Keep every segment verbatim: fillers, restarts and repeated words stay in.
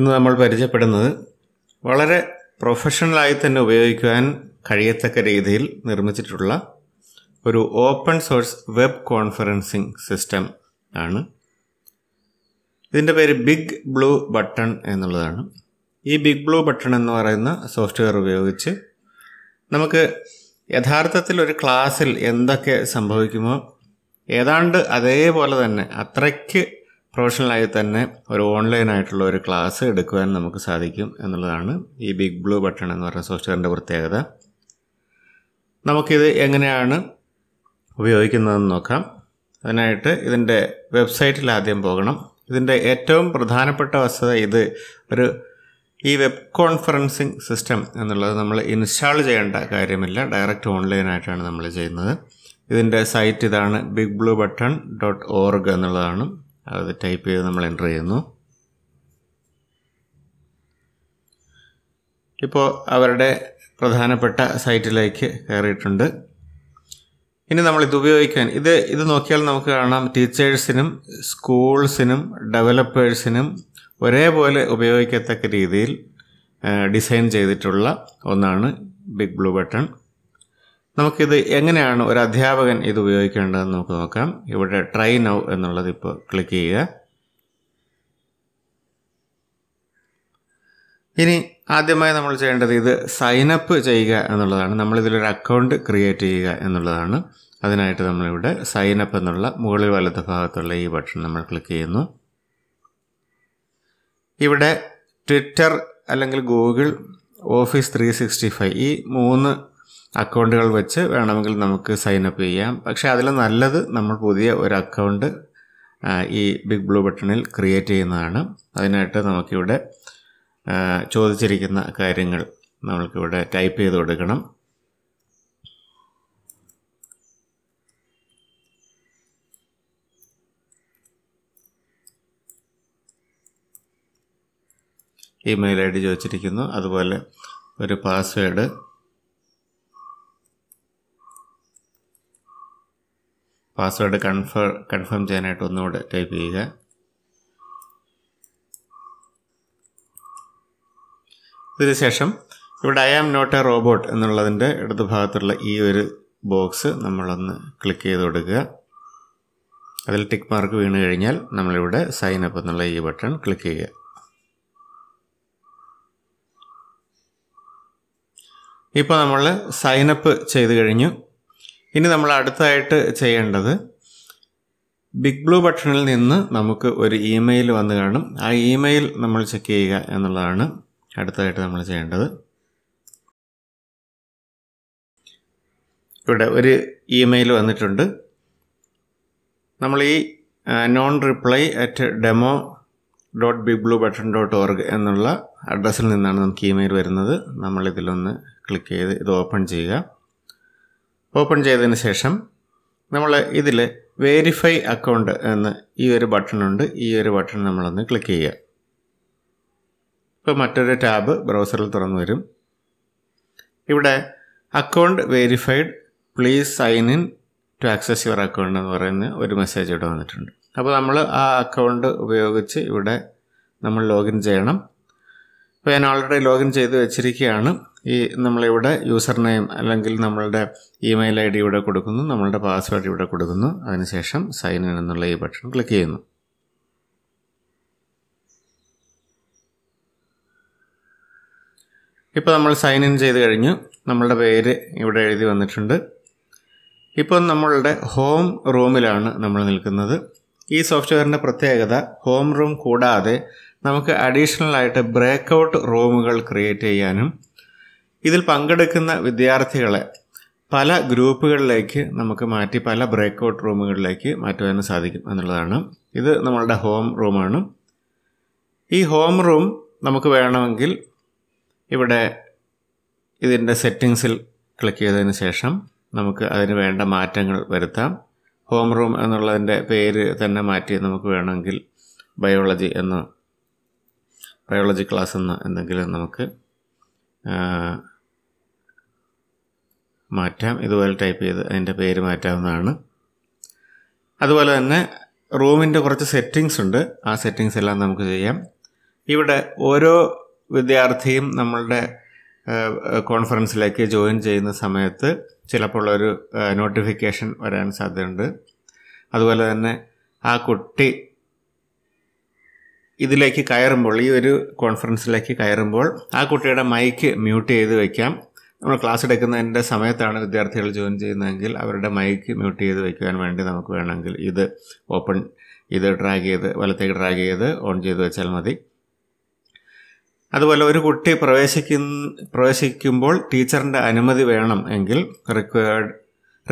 ഇന്ന് നമ്മൾ പരിചയപ്പെടുന്നത് വളരെ പ്രൊഫഷണലായി തന്നെ ഉപയോഗിക്കുവാൻ കഴിയത്തക്ക രീതിയിൽ നിർമ്മിച്ചിട്ടുള്ള ഒരു open source web conferencing system ആണ്. ഇതിൻ്റെ പേര് ബിഗ് ബ്ലൂ ബട്ടൺ എന്നുള്ളതാണ്. ഈ ബിഗ് ബ്ലൂ ബട്ടൺ എന്ന് പറയുന്ന സോഫ്റ്റ്വെയർ ഉപയോഗിച്ച് നമുക്ക് യഥാർത്ഥത്തിൽ ഒരു ക്ലാസ്സിൽ എന്തൊക്കെ സംഭവിക്കുമോ ഏതാണ്ട് അതേപോലെ തന്നെ അത്രയ്ക്ക് പ്രൊഫഷണലായി തന്നെ ഒരു ഓൺലൈനായിട്ടുള്ള ഒരു ക്ലാസ് എടുക്കുവാൻ നമുക്ക് സാധിക്കും എന്നുള്ളതാണ് ഈ ബിഗ് ബ്ലൂ ബട്ടൺ എന്ന് പറയുന്ന സോഫ്റ്റ്വെയറിൻ്റെ പ്രത്യേകത. നമുക്കിത് എങ്ങനെയാണ് ഉപയോഗിക്കുന്നതെന്ന് നോക്കാം. അതിനായിട്ട് ഇതിൻ്റെ വെബ്സൈറ്റിൽ ആദ്യം പോകണം. ഇതിൻ്റെ ഏറ്റവും പ്രധാനപ്പെട്ട വസ്തുത ഇത് ഒരു ഈ വെബ് കോൺഫറൻസിംഗ് സിസ്റ്റം എന്നുള്ളത് നമ്മൾ ഇൻസ്റ്റാൾ ചെയ്യേണ്ട കാര്യമില്ല, ഡയറക്റ്റ് ഓൺലൈനായിട്ടാണ് നമ്മൾ ചെയ്യുന്നത്. ഇതിൻ്റെ സൈറ്റ് ഇതാണ് big blue button dot org എന്നുള്ളതാണ്. അത് ടൈപ്പ് ചെയ്ത് നമ്മൾ എൻ്റർ ചെയ്യുന്നു. ഇപ്പോൾ അവരുടെ പ്രധാനപ്പെട്ട സൈറ്റിലേക്ക് കയറിയിട്ടുണ്ട്. ഇനി നമ്മളിത് ഉപയോഗിക്കാൻ ഇത് ഇത് നോക്കിയാൽ നമുക്ക് കാണാം ടീച്ചേഴ്സിനും സ്കൂൾസിനും ഡെവലപ്പേഴ്സിനും ഒരേപോലെ ഉപയോഗിക്കത്തക്ക രീതിയിൽ ഡിസൈൻ ചെയ്തിട്ടുള്ള ഒന്നാണ് ബിഗ് ബ്ലൂ ബട്ടൺ. നമുക്കിത് എങ്ങനെയാണ് ഒരു അധ്യാപകൻ ഇത് ഉപയോഗിക്കേണ്ടതെന്ന് നമുക്ക് നോക്കാം. ഇവിടെ ട്രൈ നൗ എന്നുള്ളത് ഇപ്പോൾ ക്ലിക്ക് ചെയ്യുക. ഇനി ആദ്യമായി നമ്മൾ ചെയ്യേണ്ടത് ഇത് സൈനപ്പ് ചെയ്യുക എന്നുള്ളതാണ്. നമ്മളിതിലൊരു അക്കൗണ്ട് ക്രിയേറ്റ് ചെയ്യുക എന്നുള്ളതാണ്. അതിനായിട്ട് നമ്മളിവിടെ സൈനപ്പ് എന്നുള്ള മുകളിൽ വലത് ഭാഗത്തുള്ള ഈ ബട്ടൺ നമ്മൾ ക്ലിക്ക് ചെയ്യുന്നു. ഇവിടെ ട്വിറ്റർ അല്ലെങ്കിൽ Google Office three sixty five ഈ മൂന്ന് അക്കൗണ്ടുകൾ വെച്ച് വേണമെങ്കിൽ നമുക്ക് സൈനപ്പ് ചെയ്യാം. പക്ഷേ അതിൽ നല്ലത് നമ്മൾ പുതിയ ഒരു അക്കൗണ്ട് ഈ ബിഗ് ബ്ലൂ ബട്ടണിൽ ക്രിയേറ്റ് ചെയ്യുന്നതാണ്. അതിനായിട്ട് നമുക്കിവിടെ ചോദിച്ചിരിക്കുന്ന കാര്യങ്ങൾ നമ്മൾക്കിവിടെ ടൈപ്പ് ചെയ്ത് കൊടുക്കണം. ഇമെയിൽ ഐ ഡി ചോദിച്ചിരിക്കുന്നു, അതുപോലെ ഒരു പാസ്വേഡ്, പാസ്വേഡ് കൺഫേം കൺഫേം ചെയ്യാനായിട്ട് ഒന്നുകൂടെ ടൈപ്പ് ചെയ്യുക. ഇതിനുശേഷം ഇവിടെ I am not a robot എന്നുള്ളതിൻ്റെ ഇടത് ഭാഗത്തുള്ള ഈ ഒരു ബോക്സ് നമ്മളൊന്ന് ക്ലിക്ക് ചെയ്ത് കൊടുക്കുക. അതിൽ ടിക്ക് മാർക്ക് വീണ് കഴിഞ്ഞാൽ നമ്മളിവിടെ സൈൻ അപ്പ് എന്നുള്ള ഈ ബട്ടൺ ക്ലിക്ക് ചെയ്യുക. ഇപ്പോൾ നമ്മൾ സൈനപ്പ് ചെയ്ത് കഴിഞ്ഞു. ഇനി നമ്മൾ അടുത്തായിട്ട് ചെയ്യേണ്ടത് ബിഗ് ബ്ലൂ ബട്ടണിൽ നിന്ന് നമുക്ക് ഒരു ഇമെയിൽ വന്ന് കാണും. ആ ഇമെയിൽ നമ്മൾ ചെക്ക് ചെയ്യുക എന്നുള്ളതാണ് അടുത്തായിട്ട് നമ്മൾ ചെയ്യേണ്ടത്. ഇവിടെ ഒരു ഇമെയിൽ വന്നിട്ടുണ്ട്. നമ്മൾ ഈ non reply at demo dot big blue button dot org എന്നുള്ള അഡ്രസ്സിൽ നിന്നാണ് നമുക്ക് ഇമെയിൽ വരുന്നത്. നമ്മളിതിലൊന്ന് ക്ലിക്ക് ചെയ്ത് ഇത് ഓപ്പൺ ചെയ്യുക. ഓപ്പൺ ചെയ്തതിന് ശേഷം നമ്മൾ ഇതിൽ വേരിഫൈ അക്കൗണ്ട് എന്ന് ഈ ഒരു ബട്ടണുണ്ട്. ഈ ഒരു ബട്ടൺ നമ്മളൊന്ന് ക്ലിക്ക് ചെയ്യുക. ഇപ്പോൾ മറ്റൊരു ടാബ് ബ്രൗസറിൽ തുറന്നു വരും. ഇവിടെ account verified, please sign in to access your account എന്ന് പറയുന്ന ഒരു മെസ്സേജ് ഇവിടെ വന്നിട്ടുണ്ട്. അപ്പോൾ നമ്മൾ ആ അക്കൗണ്ട് ഉപയോഗിച്ച് ഇവിടെ നമ്മൾ ലോഗിൻ ചെയ്യണം. ഇപ്പോൾ ഞാൻ ഓൾറെഡി ലോഗിൻ ചെയ്ത് വെച്ചിരിക്കുകയാണ്. ഈ നമ്മളിവിടെ യൂസർ നെയിം അല്ലെങ്കിൽ നമ്മളുടെ ഇമെയിൽ ഐ ഡി ഇവിടെ കൊടുക്കുന്നു, നമ്മളുടെ പാസ്വേഡ് ഇവിടെ കൊടുക്കുന്നു. അതിനുശേഷം സൈൻ ഇൻ എന്നുള്ള ഈ ബട്ടൺ ക്ലിക്ക് ചെയ്യുന്നു. ഇപ്പോൾ നമ്മൾ സൈൻ ഇൻ ചെയ്ത് കഴിഞ്ഞു. നമ്മളുടെ പേര് ഇവിടെ എഴുതി വന്നിട്ടുണ്ട്. ഇപ്പോൾ നമ്മളുടെ ഹോം റൂമിലാണ് നമ്മൾ നിൽക്കുന്നത്. ഈ സോഫ്റ്റ്വെയറിൻ്റെ പ്രത്യേകത ഹോം റൂം കൂടാതെ നമുക്ക് അഡീഷണലായിട്ട് ബ്രേക്കൗട്ട് റൂമുകൾ ക്രിയേറ്റ് ചെയ്യാനും ഇതിൽ പങ്കെടുക്കുന്ന വിദ്യാർത്ഥികളെ പല ഗ്രൂപ്പുകളിലേക്ക് നമുക്ക് മാറ്റി പല ബ്രേക്കൗട്ട് റൂമുകളിലേക്ക് മാറ്റുവാനും സാധിക്കും എന്നുള്ളതാണ്. ഇത് നമ്മളുടെ ഹോം റൂമാണ്. ഈ ഹോം റൂം നമുക്ക് വേണമെങ്കിൽ ഇവിടെ ഇതിൻ്റെ സെറ്റിങ്സിൽ ക്ലിക്ക് ചെയ്തതിന് ശേഷം നമുക്ക് അതിന് വേണ്ട മാറ്റങ്ങൾ വരുത്താം. ഹോം റൂം എന്നുള്ളതിൻ്റെ പേര് തന്നെ മാറ്റി നമുക്ക് വേണമെങ്കിൽ ബയോളജി എന്നോ ബയോളജി ക്ലാസ് എന്നോ എന്തെങ്കിലും നമുക്ക് മാറ്റാം. ഇതുപോലെ ടൈപ്പ് ചെയ്ത് അതിൻ്റെ പേര് മാറ്റാവുന്നതാണ്. അതുപോലെ തന്നെ റൂമിൻ്റെ കുറച്ച് സെറ്റിങ്സ് ഉണ്ട്. ആ സെറ്റിങ്സ് എല്ലാം നമുക്ക് ചെയ്യാം. ഇവിടെ ഓരോ വിദ്യാർത്ഥിയും നമ്മളുടെ കോൺഫറൻസിലേക്ക് ജോയിൻ ചെയ്യുന്ന സമയത്ത് ചിലപ്പോൾ ഒരു നോട്ടിഫിക്കേഷൻ വരാൻ സാധ്യതയുണ്ട്. അതുപോലെ തന്നെ ആ കുട്ടി ഇതിലേക്ക് കയറുമ്പോൾ, ഈ ഒരു കോൺഫറൻസിലേക്ക് കയറുമ്പോൾ ആ കുട്ടിയുടെ മൈക്ക് മ്യൂട്ട് ചെയ്ത് വയ്ക്കാം. നമ്മൾ ക്ലാസ് എടുക്കുന്നതിൻ്റെ സമയത്താണ് വിദ്യാർത്ഥികൾ ജോയിൻ ചെയ്യുന്നതെങ്കിൽ അവരുടെ മൈക്ക് മ്യൂട്ട് ചെയ്ത് വയ്ക്കുവാൻ വേണ്ടി നമുക്ക് വേണമെങ്കിൽ ഇത് ഓപ്പൺ ഇത് ഡ്രാഗ് ചെയ്ത് വലത്തേക്ക് ഡ്രാഗ് ചെയ്ത് ഓൺ ചെയ്ത് വെച്ചാൽ മതി. അതുപോലെ ഒരു കുട്ടി പ്രവേശിക്കുന്ന പ്രവേശിക്കുമ്പോൾ ടീച്ചറിൻ്റെ അനുമതി വേണം എങ്കിൽ required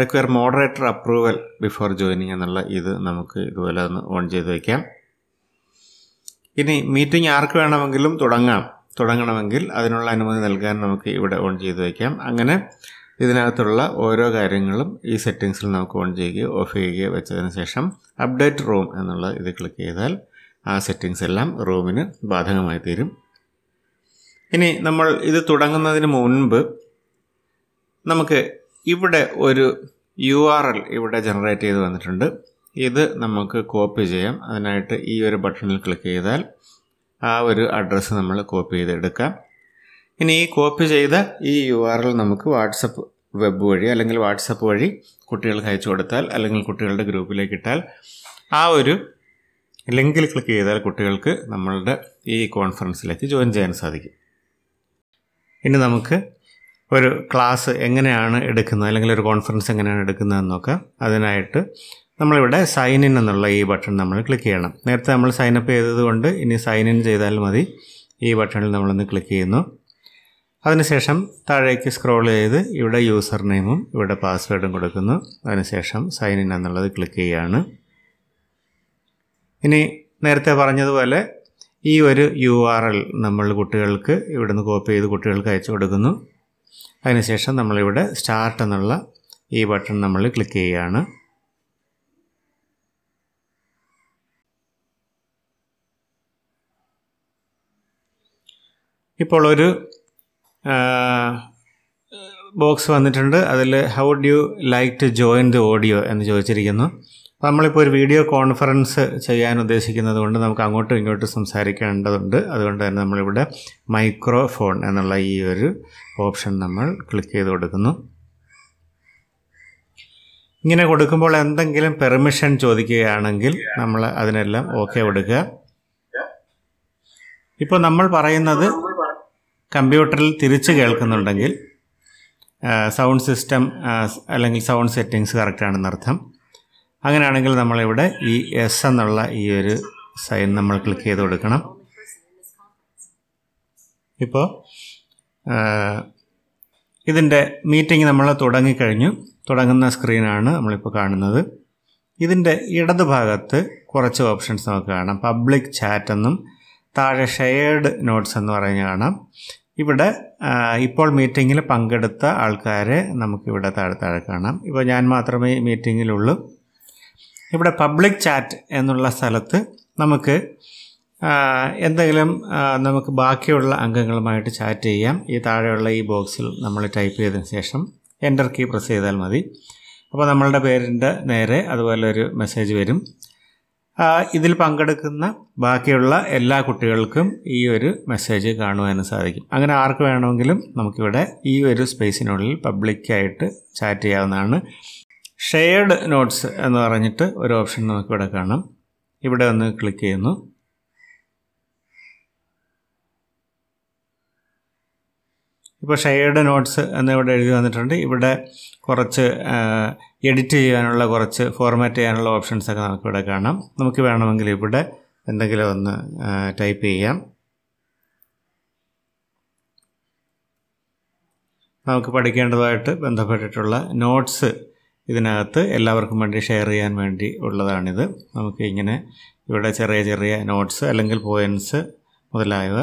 require moderator approval before joining എന്നുള്ള ഇത് നമുക്ക് ഇതുപോലെ ഒന്ന് ഓൺ ചെയ്ത് വയ്ക്കാം. ഇനി മീറ്റിംഗ് ആർക്ക് വേണമെങ്കിലും തുടങ്ങാം. തുടങ്ങണമെങ്കിൽ അതിനുള്ള അനുമതി നൽകാൻ നമുക്ക് ഇവിടെ ഓൺ ചെയ്ത് വയ്ക്കാം. അങ്ങനെ ഇതിനകത്തുള്ള ഓരോ കാര്യങ്ങളും ഈ സെറ്റിങ്സിൽ നമുക്ക് ഓൺ ചെയ്യുകയോ ഓഫ് ചെയ്യുകയോ വെച്ചതിന് ശേഷം അപ്ഡേറ്റ് റൂം എന്നുള്ള ഇത് ക്ലിക്ക് ചെയ്താൽ ആ സെറ്റിങ്സ് എല്ലാം റൂമിന് ബാധകമായി തീരും. ഇനി നമ്മൾ ഇത് തുടങ്ങുന്നതിന് മുൻപ് നമുക്ക് ഇവിടെ ഒരു യു ആർ എൽ ഇവിടെ ജനറേറ്റ് ചെയ്ത് വന്നിട്ടുണ്ട്. ഇത് നമുക്ക് കോപ്പി ചെയ്യാം. അതിനായിട്ട് ഈ ഒരു ബട്ടണിൽ ക്ലിക്ക് ചെയ്താൽ ആ ഒരു അഡ്രസ്സ് നമ്മൾ കോപ്പി ചെയ്തെടുക്കാം. ഇനി ഈ കോപ്പി ചെയ്ത ഈ യു ആർ എൽ നമുക്ക് വാട്സപ്പ് വെബ് വഴി അല്ലെങ്കിൽ വാട്സപ്പ് വഴി കുട്ടികൾക്ക് അയച്ചു കൊടുത്താൽ അല്ലെങ്കിൽ കുട്ടികളുടെ ഗ്രൂപ്പിലേക്ക് ഇട്ടാൽ ആ ഒരു ലിങ്കിൽ ക്ലിക്ക് ചെയ്താൽ കുട്ടികൾക്ക് നമ്മളുടെ ഈ കോൺഫറൻസിലേക്ക് ജോയിൻ ചെയ്യാൻ സാധിക്കും. ഇനി നമുക്ക് ഒരു ക്ലാസ് എങ്ങനെയാണ് എടുക്കുന്നത് അല്ലെങ്കിൽ ഒരു കോൺഫറൻസ് എങ്ങനെയാണ് എടുക്കുന്നതെന്ന് നോക്കാം. അതിനായിട്ട് നമ്മളിവിടെ സൈൻ ഇൻ എന്നുള്ള ഈ ബട്ടൺ നമ്മൾ ക്ലിക്ക് ചെയ്യണം. നേരത്തെ നമ്മൾ സൈനപ്പ് ചെയ്തതുകൊണ്ട് ഇനി സൈൻ ഇൻ ചെയ്താൽ മതി. ഈ ബട്ടണിൽ നമ്മളൊന്ന് ക്ലിക്ക് ചെയ്യുന്നു. അതിനുശേഷം താഴേക്ക് സ്ക്രോൾ ചെയ്ത് ഇവിടെ യൂസർ നെയിമും ഇവിടെ പാസ്വേഡും കൊടുക്കുന്നു. അതിനുശേഷം സൈൻ ഇൻ എന്നുള്ളത് ക്ലിക്ക് ചെയ്യുകയാണ്. ഇനി നേരത്തെ പറഞ്ഞതുപോലെ ഈ ഒരു യു ആർ എൽ നമ്മൾ കുട്ടികൾക്ക് ഇവിടുന്ന് കോപ്പി ചെയ്ത് കുട്ടികൾക്ക് അയച്ചു കൊടുക്കുന്നു. അതിനുശേഷം നമ്മളിവിടെ സ്റ്റാർട്ട് എന്നുള്ള ഈ ബട്ടൺ നമ്മൾ ക്ലിക്ക് ചെയ്യുകയാണ്. ഇപ്പോൾ ഒരു ബോക്സ് വന്നിട്ടുണ്ട്. അതിൽ how do you like to join the audio എന്ന് ചോദിച്ചിരിക്കുന്നു. അപ്പോൾ നമ്മളിപ്പോൾ ഒരു വീഡിയോ കോൺഫറൻസ് ചെയ്യാൻ ഉദ്ദേശിക്കുന്നത് കൊണ്ട് നമുക്ക് അങ്ങോട്ടും ഇങ്ങോട്ടും സംസാരിക്കേണ്ടതുണ്ട്. അതുകൊണ്ട് തന്നെ നമ്മളിവിടെ മൈക്രോഫോൺ എന്നുള്ള ഈ ഒരു ഓപ്ഷൻ നമ്മൾ ക്ലിക്ക് ചെയ്ത് കൊടുക്കുന്നു. ഇങ്ങനെ കൊടുക്കുമ്പോൾ എന്തെങ്കിലും പെർമിഷൻ ചോദിക്കുകയാണെങ്കിൽ നമ്മൾ അതിനെല്ലാം ഓക്കെ കൊടുക്കുക. ഇപ്പോൾ നമ്മൾ പറയുന്നത് കമ്പ്യൂട്ടറിൽ തിരിച്ച് കേൾക്കുന്നുണ്ടെങ്കിൽ സൗണ്ട് സിസ്റ്റം അല്ലെങ്കിൽ സൗണ്ട് സെറ്റിങ്സ് കറക്റ്റാണെന്നർത്ഥം. അങ്ങനെയാണെങ്കിൽ നമ്മളിവിടെ ഈ എസ് എന്നുള്ള ഈ ഒരു സൈൻ നമ്മൾ ക്ലിക്ക് ചെയ്ത് കൊടുക്കണം. ഇപ്പോൾ ഇതിൻ്റെ മീറ്റിംഗ് നമ്മൾ തുടങ്ങിക്കഴിഞ്ഞു. തുടങ്ങുന്ന സ്ക്രീനാണ് നമ്മളിപ്പോൾ കാണുന്നത്. ഇതിൻ്റെ ഇടത് ഭാഗത്ത് കുറച്ച് ഓപ്ഷൻസ് നമുക്ക് കാണാം. പബ്ലിക് ചാറ്റ് എന്നും താഴെ ഷെയർഡ് നോട്ട്സ് എന്ന് പറഞ്ഞ് കാണാം. ഇവിടെ ഇപ്പോൾ മീറ്റിങ്ങിൽ പങ്കെടുത്ത ആൾക്കാരെ നമുക്കിവിടെ താഴെ താഴെ കാണാം. ഇപ്പോൾ ഞാൻ മാത്രമേ മീറ്റിങ്ങിലുള്ളൂ. ഇവിടെ പബ്ലിക് ചാറ്റ് എന്നുള്ള സ്ഥലത്ത് നമുക്ക് എന്തെങ്കിലും നമുക്ക് ബാക്കിയുള്ള അംഗങ്ങളുമായിട്ട് ചാറ്റ് ചെയ്യാം. ഈ താഴെയുള്ള ഈ ബോക്സിൽ നമ്മൾ ടൈപ്പ് ചെയ്തതിന് ശേഷം എൻ്റർ കീ പ്രസ് ചെയ്താൽ മതി. അപ്പോൾ നമ്മളുടെ പേരിൻ്റെ നേരെ അതുപോലൊരു മെസ്സേജ് വരും. ഇതിൽ പങ്കെടുക്കുന്ന ബാക്കിയുള്ള എല്ലാ കുട്ടികൾക്കും ഈ ഒരു മെസ്സേജ് കാണുവാനും സാധിക്കും. അങ്ങനെ ആർക്ക് വേണമെങ്കിലും നമുക്കിവിടെ ഈ ഒരു സ്പേസിനുള്ളിൽ പബ്ലിക്കായിട്ട് ചാറ്റ് ചെയ്യാവുന്നതാണ്. ഷെയർഡ് നോട്ട്സ് എന്ന് പറഞ്ഞിട്ട് ഒരു ഓപ്ഷൻ നമുക്കിവിടെ കാണാം. ഇവിടെ ഒന്ന് ക്ലിക്ക് ചെയ്യുന്നു. ഇപ്പോൾ ഷെയർഡ് നോട്ട്സ് എന്നിവിടെ എഴുതി വന്നിട്ടുണ്ട്. ഇവിടെ കുറച്ച് എഡിറ്റ് ചെയ്യാനുള്ള കുറച്ച് ഫോർമാറ്റ് ചെയ്യാനുള്ള ഓപ്ഷൻസൊക്കെ നമുക്കിവിടെ കാണാം. നമുക്ക് വേണമെങ്കിൽ ഇവിടെ എന്തെങ്കിലും ഒന്ന് ടൈപ്പ് ചെയ്യാം. നമുക്ക് പഠിക്കേണ്ടതുമായിട്ട് ബന്ധപ്പെട്ടിട്ടുള്ള നോട്ട്സ് ഇതിനകത്ത് എല്ലാവർക്കും വേണ്ടി ഷെയർ ചെയ്യാൻ വേണ്ടി ഉള്ളതാണിത്. നമുക്ക് ഇങ്ങനെ ഇവിടെ ചെറിയ ചെറിയ നോട്ട്സ് അല്ലെങ്കിൽ പോയിൻറ്റ്സ് മുതലായവ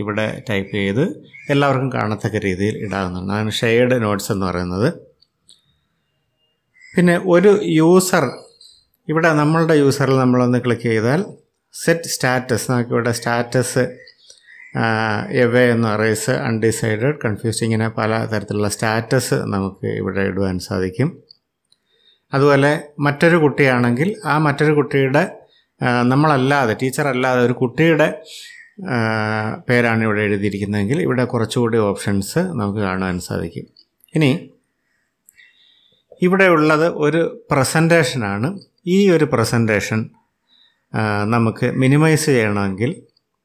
ഇവിടെ ടൈപ്പ് ചെയ്ത് എല്ലാവർക്കും കാണത്തക്ക രീതിയിൽ ഇടാവുന്നതാണ്. അതാണ് ഷെയർഡ് നോട്ട്സ് എന്ന് പറയുന്നത്. പിന്നെ ഒരു യൂസർ ഇവിടെ നമ്മളുടെ യൂസറിൽ നമ്മളൊന്ന് ക്ലിക്ക് ചെയ്താൽ സെറ്റ് സ്റ്റാറ്റസ് നമുക്കിവിടെ സ്റ്റാറ്റസ് എവേ എന്ന് അറേസ് അൺഡിസൈഡഡ് കൺഫ്യൂസ്ഡ് ഇങ്ങനെ പല തരത്തിലുള്ള സ്റ്റാറ്റസ് നമുക്ക് ഇവിടെ ഇടുവാൻ സാധിക്കും. അതുപോലെ മറ്റൊരു കുട്ടിയാണെങ്കിൽ ആ മറ്റൊരു കുട്ടിയുടെ നമ്മളല്ലാതെ ടീച്ചറല്ലാതെ ഒരു കുട്ടിയുടെ പേരാണ് ഇവിടെ എഴുതിയിരിക്കുന്നതെങ്കിൽ ഇവിടെ കുറച്ചുകൂടി ഓപ്ഷൻസ് നമുക്ക് കാണാൻ സാധിക്കും. ഇനി ഇവിടെ ഉള്ളത് ഒരു പ്രസൻറ്റേഷനാണ്. ഈ ഒരു പ്രസൻറ്റേഷൻ നമുക്ക് മിനിമൈസ് ചെയ്യണമെങ്കിൽ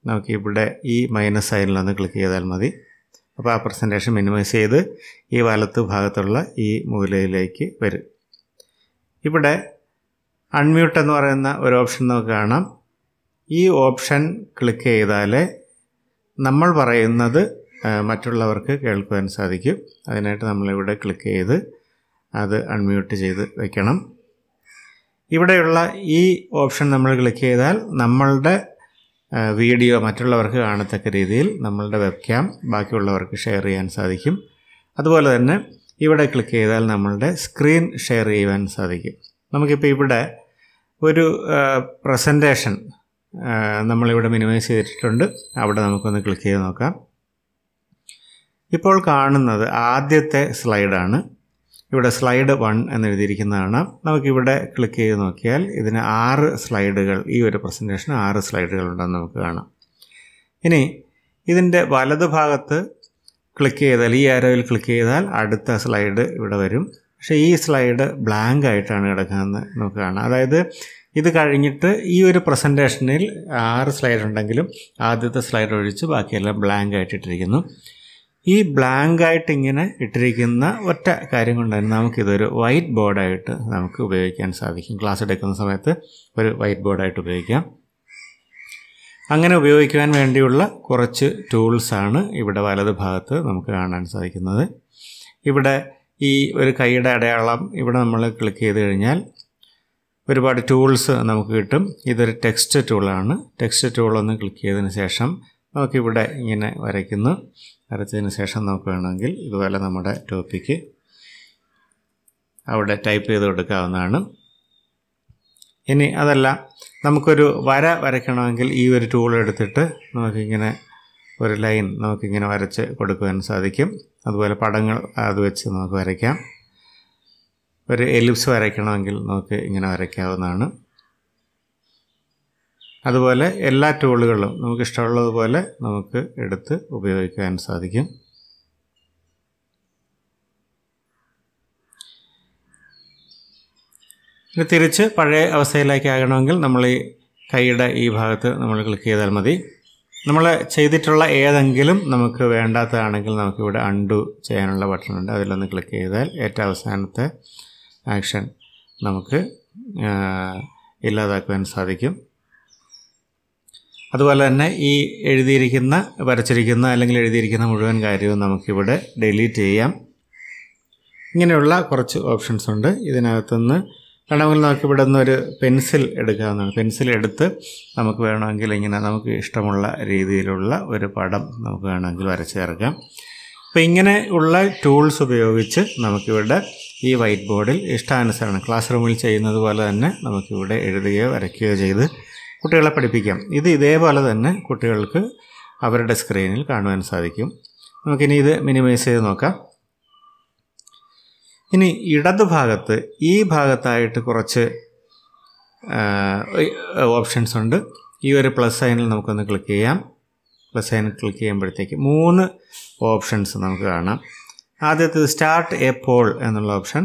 നമുക്കിവിടെ ഈ മൈനസ് സൈനിലൊന്ന് ക്ലിക്ക് ചെയ്താൽ മതി. അപ്പോൾ ആ പ്രസൻറ്റേഷൻ മിനിമൈസ് ചെയ്ത് ഈ വലത്തു ഭാഗത്തുള്ള ഈ മൂലയിലേക്ക് വരും. ഇവിടെ അൺമ്യൂട്ട് എന്ന് പറയുന്ന ഒരു ഓപ്ഷൻ നമുക്ക് കാണാം. ഈ ഓപ്ഷൻ ക്ലിക്ക് ചെയ്താൽ നമ്മൾ പറയുന്നത് മറ്റുള്ളവർക്ക് കേൾക്കുവാൻ സാധിക്കും. അതിനായിട്ട് നമ്മളിവിടെ ക്ലിക്ക് ചെയ്ത് അത് അൺമ്യൂട്ട് ചെയ്ത് വയ്ക്കണം. ഇവിടെയുള്ള ഈ ഓപ്ഷൻ നമ്മൾ ക്ലിക്ക് ചെയ്താൽ നമ്മളുടെ വീഡിയോ മറ്റുള്ളവർക്ക് കാണത്തക്ക രീതിയിൽ നമ്മളുടെ വെബ് ക്യാം ബാക്കിയുള്ളവർക്ക് ഷെയർ ചെയ്യാൻ സാധിക്കും. അതുപോലെ തന്നെ ഇവിടെ ക്ലിക്ക് ചെയ്താൽ നമ്മളുടെ സ്ക്രീൻ ഷെയർ ചെയ്യുവാൻ സാധിക്കും. നമുക്കിപ്പോൾ ഇവിടെ ഒരു പ്രസൻറ്റേഷൻ നമ്മളിവിടെ മിനിമൈസ് ചെയ്തിട്ടുണ്ട്. അവിടെ നമുക്കൊന്ന് ക്ലിക്ക് ചെയ്ത് നോക്കാം. ഇപ്പോൾ കാണുന്നത് ആദ്യത്തെ സ്ലൈഡാണ്. ഇവിടെ സ്ലൈഡ് വൺ എന്നെഴുതിയിരിക്കുന്നതാണ്. നമുക്കിവിടെ ക്ലിക്ക് ചെയ്ത് നോക്കിയാൽ ഇതിന് ആറ് സ്ലൈഡുകൾ, ഈ ഒരു പ്രസൻറ്റേഷന് ആറ് സ്ലൈഡുകൾ ഉണ്ടെന്ന് നമുക്ക് കാണാം. ഇനി ഇതിൻ്റെ വലതുഭാഗത്ത് ക്ലിക്ക് ചെയ്താൽ, ഈ ആരോയിൽ ക്ലിക്ക് ചെയ്താൽ അടുത്ത സ്ലൈഡ് ഇവിടെ വരും. പക്ഷേ ഈ സ്ലൈഡ് ബ്ലാങ്ക് ആയിട്ടാണ് കിടക്കുന്നത് നമുക്ക് കാണാം. അതായത് ഇത് കഴിഞ്ഞിട്ട് ഈ ഒരു പ്രസൻറ്റേഷനിൽ ആറ് സ്ലൈഡ് ഉണ്ടെങ്കിലും ആദ്യത്തെ സ്ലൈഡ് ഒഴിച്ച് ബാക്കിയെല്ലാം ബ്ലാങ്ക് ആയിട്ടിട്ടിരിക്കുന്നു. ഈ ബ്ലാങ്കായിട്ട് ഇങ്ങനെ ഇട്ടിരിക്കുന്ന ഒറ്റ കാര്യം കൊണ്ട് തന്നെ നമുക്കിതൊരു വൈറ്റ് ബോർഡായിട്ട് നമുക്ക് ഉപയോഗിക്കാൻ സാധിക്കും. ക്ലാസ് എടുക്കുന്ന സമയത്ത് ഒരു വൈറ്റ് ബോർഡായിട്ട് ഉപയോഗിക്കാം. അങ്ങനെ ഉപയോഗിക്കുവാൻ വേണ്ടിയുള്ള കുറച്ച് ടൂൾസാണ് ഇവിടെ വലതുഭാഗത്ത് നമുക്ക് കാണാൻ സാധിക്കുന്നത്. ഇവിടെ ഈ ഒരു കൈയുടെ അടയാളം ഇവിടെ നമ്മൾ ക്ലിക്ക് ചെയ്ത് കഴിഞ്ഞാൽ ഒരുപാട് ടൂൾസ് നമുക്ക് കിട്ടും. ഇതൊരു ടെക്സ്റ്റ് ടൂളാണ്. ടെക്സ്റ്റ് ടൂളൊന്ന് ക്ലിക്ക് ചെയ്തതിന് ശേഷം നമുക്കിവിടെ ഇങ്ങനെ വരയ്ക്കുന്നു. വരച്ചതിന് ശേഷം നമുക്ക് വേണമെങ്കിൽ ഇതുപോലെ നമ്മുടെ ടോപ്പിക്ക് അവിടെ ടൈപ്പ് ചെയ്ത് കൊടുക്കാവുന്നതാണ്. ഇനി അതല്ല, നമുക്കൊരു വര വരയ്ക്കണമെങ്കിൽ ഈ ഒരു ടൂൾ എടുത്തിട്ട് നമുക്കിങ്ങനെ ഒരു ലൈൻ നമുക്കിങ്ങനെ വരച്ച് കൊടുക്കുവാൻ സാധിക്കും. അതുപോലെ പടങ്ങൾ അത് വെച്ച് നമുക്ക് വരയ്ക്കാം. ഒരു എലിപ്സ് വരയ്ക്കണമെങ്കിൽ നമുക്ക് ഇങ്ങനെ വരയ്ക്കാവുന്നതാണ്. അതുപോലെ എല്ലാ ടൂളുകളും നമുക്കിഷ്ടമുള്ളതുപോലെ നമുക്ക് എടുത്ത് ഉപയോഗിക്കാൻ സാധിക്കും. ഇത് തിരിച്ച് പഴയ അവസ്ഥയിലേക്ക് ആകണമെങ്കിൽ നമ്മൾ ഈ കൈയുടെ ഈ ഭാഗത്ത് നമ്മൾ ക്ലിക്ക് ചെയ്താൽ മതി. നമ്മൾ ചെയ്തിട്ടുള്ള ഏതെങ്കിലും നമുക്ക് വേണ്ടാത്തതാണെങ്കിൽ നമുക്കിവിടെ അൺഡു ചെയ്യാനുള്ള ബട്ടണുണ്ട്. അതിലൊന്ന് ക്ലിക്ക് ചെയ്താൽ ഏറ്റവും അവസാനത്തെ ആക്ഷൻ നമുക്ക് ഇല്ലാതാക്കുവാൻ സാധിക്കും. അതുപോലെ തന്നെ ഈ എഴുതിയിരിക്കുന്ന വരച്ചിരിക്കുന്ന അല്ലെങ്കിൽ എഴുതിയിരിക്കുന്ന മുഴുവൻ കാര്യവും നമുക്കിവിടെ ഡിലീറ്റ് ചെയ്യാം. ഇങ്ങനെയുള്ള കുറച്ച് ഓപ്ഷൻസ് ഉണ്ട്. ഇതിനകത്തുനിന്ന് വേണമെങ്കിൽ നമുക്ക് ഇവിടെ നിന്നൊരു പെൻസിൽ എടുക്കാവുന്നതാണ്. പെൻസിൽ എടുത്ത് നമുക്ക് വേണമെങ്കിൽ ഇങ്ങനെ നമുക്ക് ഇഷ്ടമുള്ള രീതിയിലുള്ള ഒരു പടം നമുക്ക് വേണമെങ്കിൽ വരച്ച് ചേർക്കാം. അപ്പോൾ ഇങ്ങനെ ഉള്ള ടൂൾസ് ഉപയോഗിച്ച് നമുക്കിവിടെ ഈ വൈറ്റ് ബോർഡിൽ ഇഷ്ടാനുസരണം ക്ലാസ് റൂമിൽ ചെയ്യുന്നത് പോലെ തന്നെ നമുക്കിവിടെ എഴുതുകയോ വരയ്ക്കുകയോ ചെയ്ത് കുട്ടികളെ പഠിപ്പിക്കാം. ഇത് ഇതേപോലെ തന്നെ കുട്ടികൾക്ക് അവരുടെ സ്ക്രീനിൽ കാണുവാൻ സാധിക്കും. നമുക്കിനി ഇത് മിനിമൈസ് ചെയ്ത് നോക്കാം. ഇനി ഇടതുഭാഗത്ത് ഈ ഭാഗത്തായിട്ട് കുറച്ച് ഓപ്ഷൻസ് ഉണ്ട്. ഈ ഒരു പ്ലസ് സൈനിൽ നമുക്കൊന്ന് ക്ലിക്ക് ചെയ്യാം. പ്ലസ് സൈനിൽ ക്ലിക്ക് ചെയ്യുമ്പോഴത്തേക്ക് മൂന്ന് ഓപ്ഷൻസ് നമുക്ക് കാണാം. ആദ്യത്തേത് സ്റ്റാർട്ട് എ പോൾ എന്നുള്ള ഓപ്ഷൻ,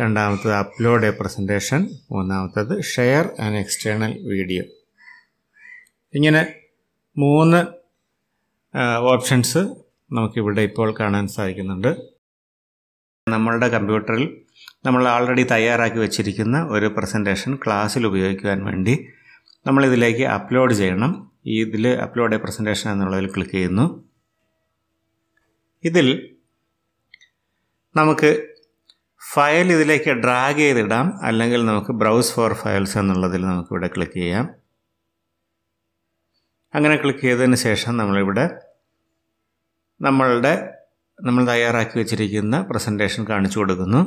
രണ്ടാമത്തേത് അപ്ലോഡ് എ പ്രസൻറ്റേഷൻ, മൂന്നാമത്തേത് ഷെയർ ആൻ എക്സ്റ്റേണൽ വീഡിയോ. ഇങ്ങനെ മൂന്ന് ഓപ്ഷൻസ് നമുക്കിവിടെ ഇപ്പോൾ കാണാൻ സാധിക്കുന്നുണ്ട്. നമ്മളുടെ കമ്പ്യൂട്ടറിൽ നമ്മൾ ആൾറെഡി തയ്യാറാക്കി വെച്ചിരിക്കുന്ന ഒരു പ്രസൻറ്റേഷൻ ക്ലാസ്സിൽ ഉപയോഗിക്കുവാൻ വേണ്ടി നമ്മളിതിലേക്ക് അപ്ലോഡ് ചെയ്യണം. ഈ ഇതിൽ അപ്ലോഡ് എ പ്രസൻറ്റേഷൻ എന്നുള്ളതിൽ ക്ലിക്ക് ചെയ്യുന്നു. ഇതിൽ നമുക്ക് ഫയൽ ഇതിലേക്ക് ഡ്രാഗ് ചെയ്തിടാം, അല്ലെങ്കിൽ നമുക്ക് ബ്രൗസ് ഫോർ ഫയൽസ് എന്നുള്ളതിൽ നമുക്കിവിടെ ക്ലിക്ക് ചെയ്യാം. അങ്ങനെ ക്ലിക്ക് ചെയ്തതിന് ശേഷം നമ്മളിവിടെ നമ്മളുടെ നമ്മൾ തയ്യാറാക്കി വെച്ചിരിക്കുന്ന പ്രസൻറ്റേഷൻ കാണിച്ചു കൊടുക്കുന്നു.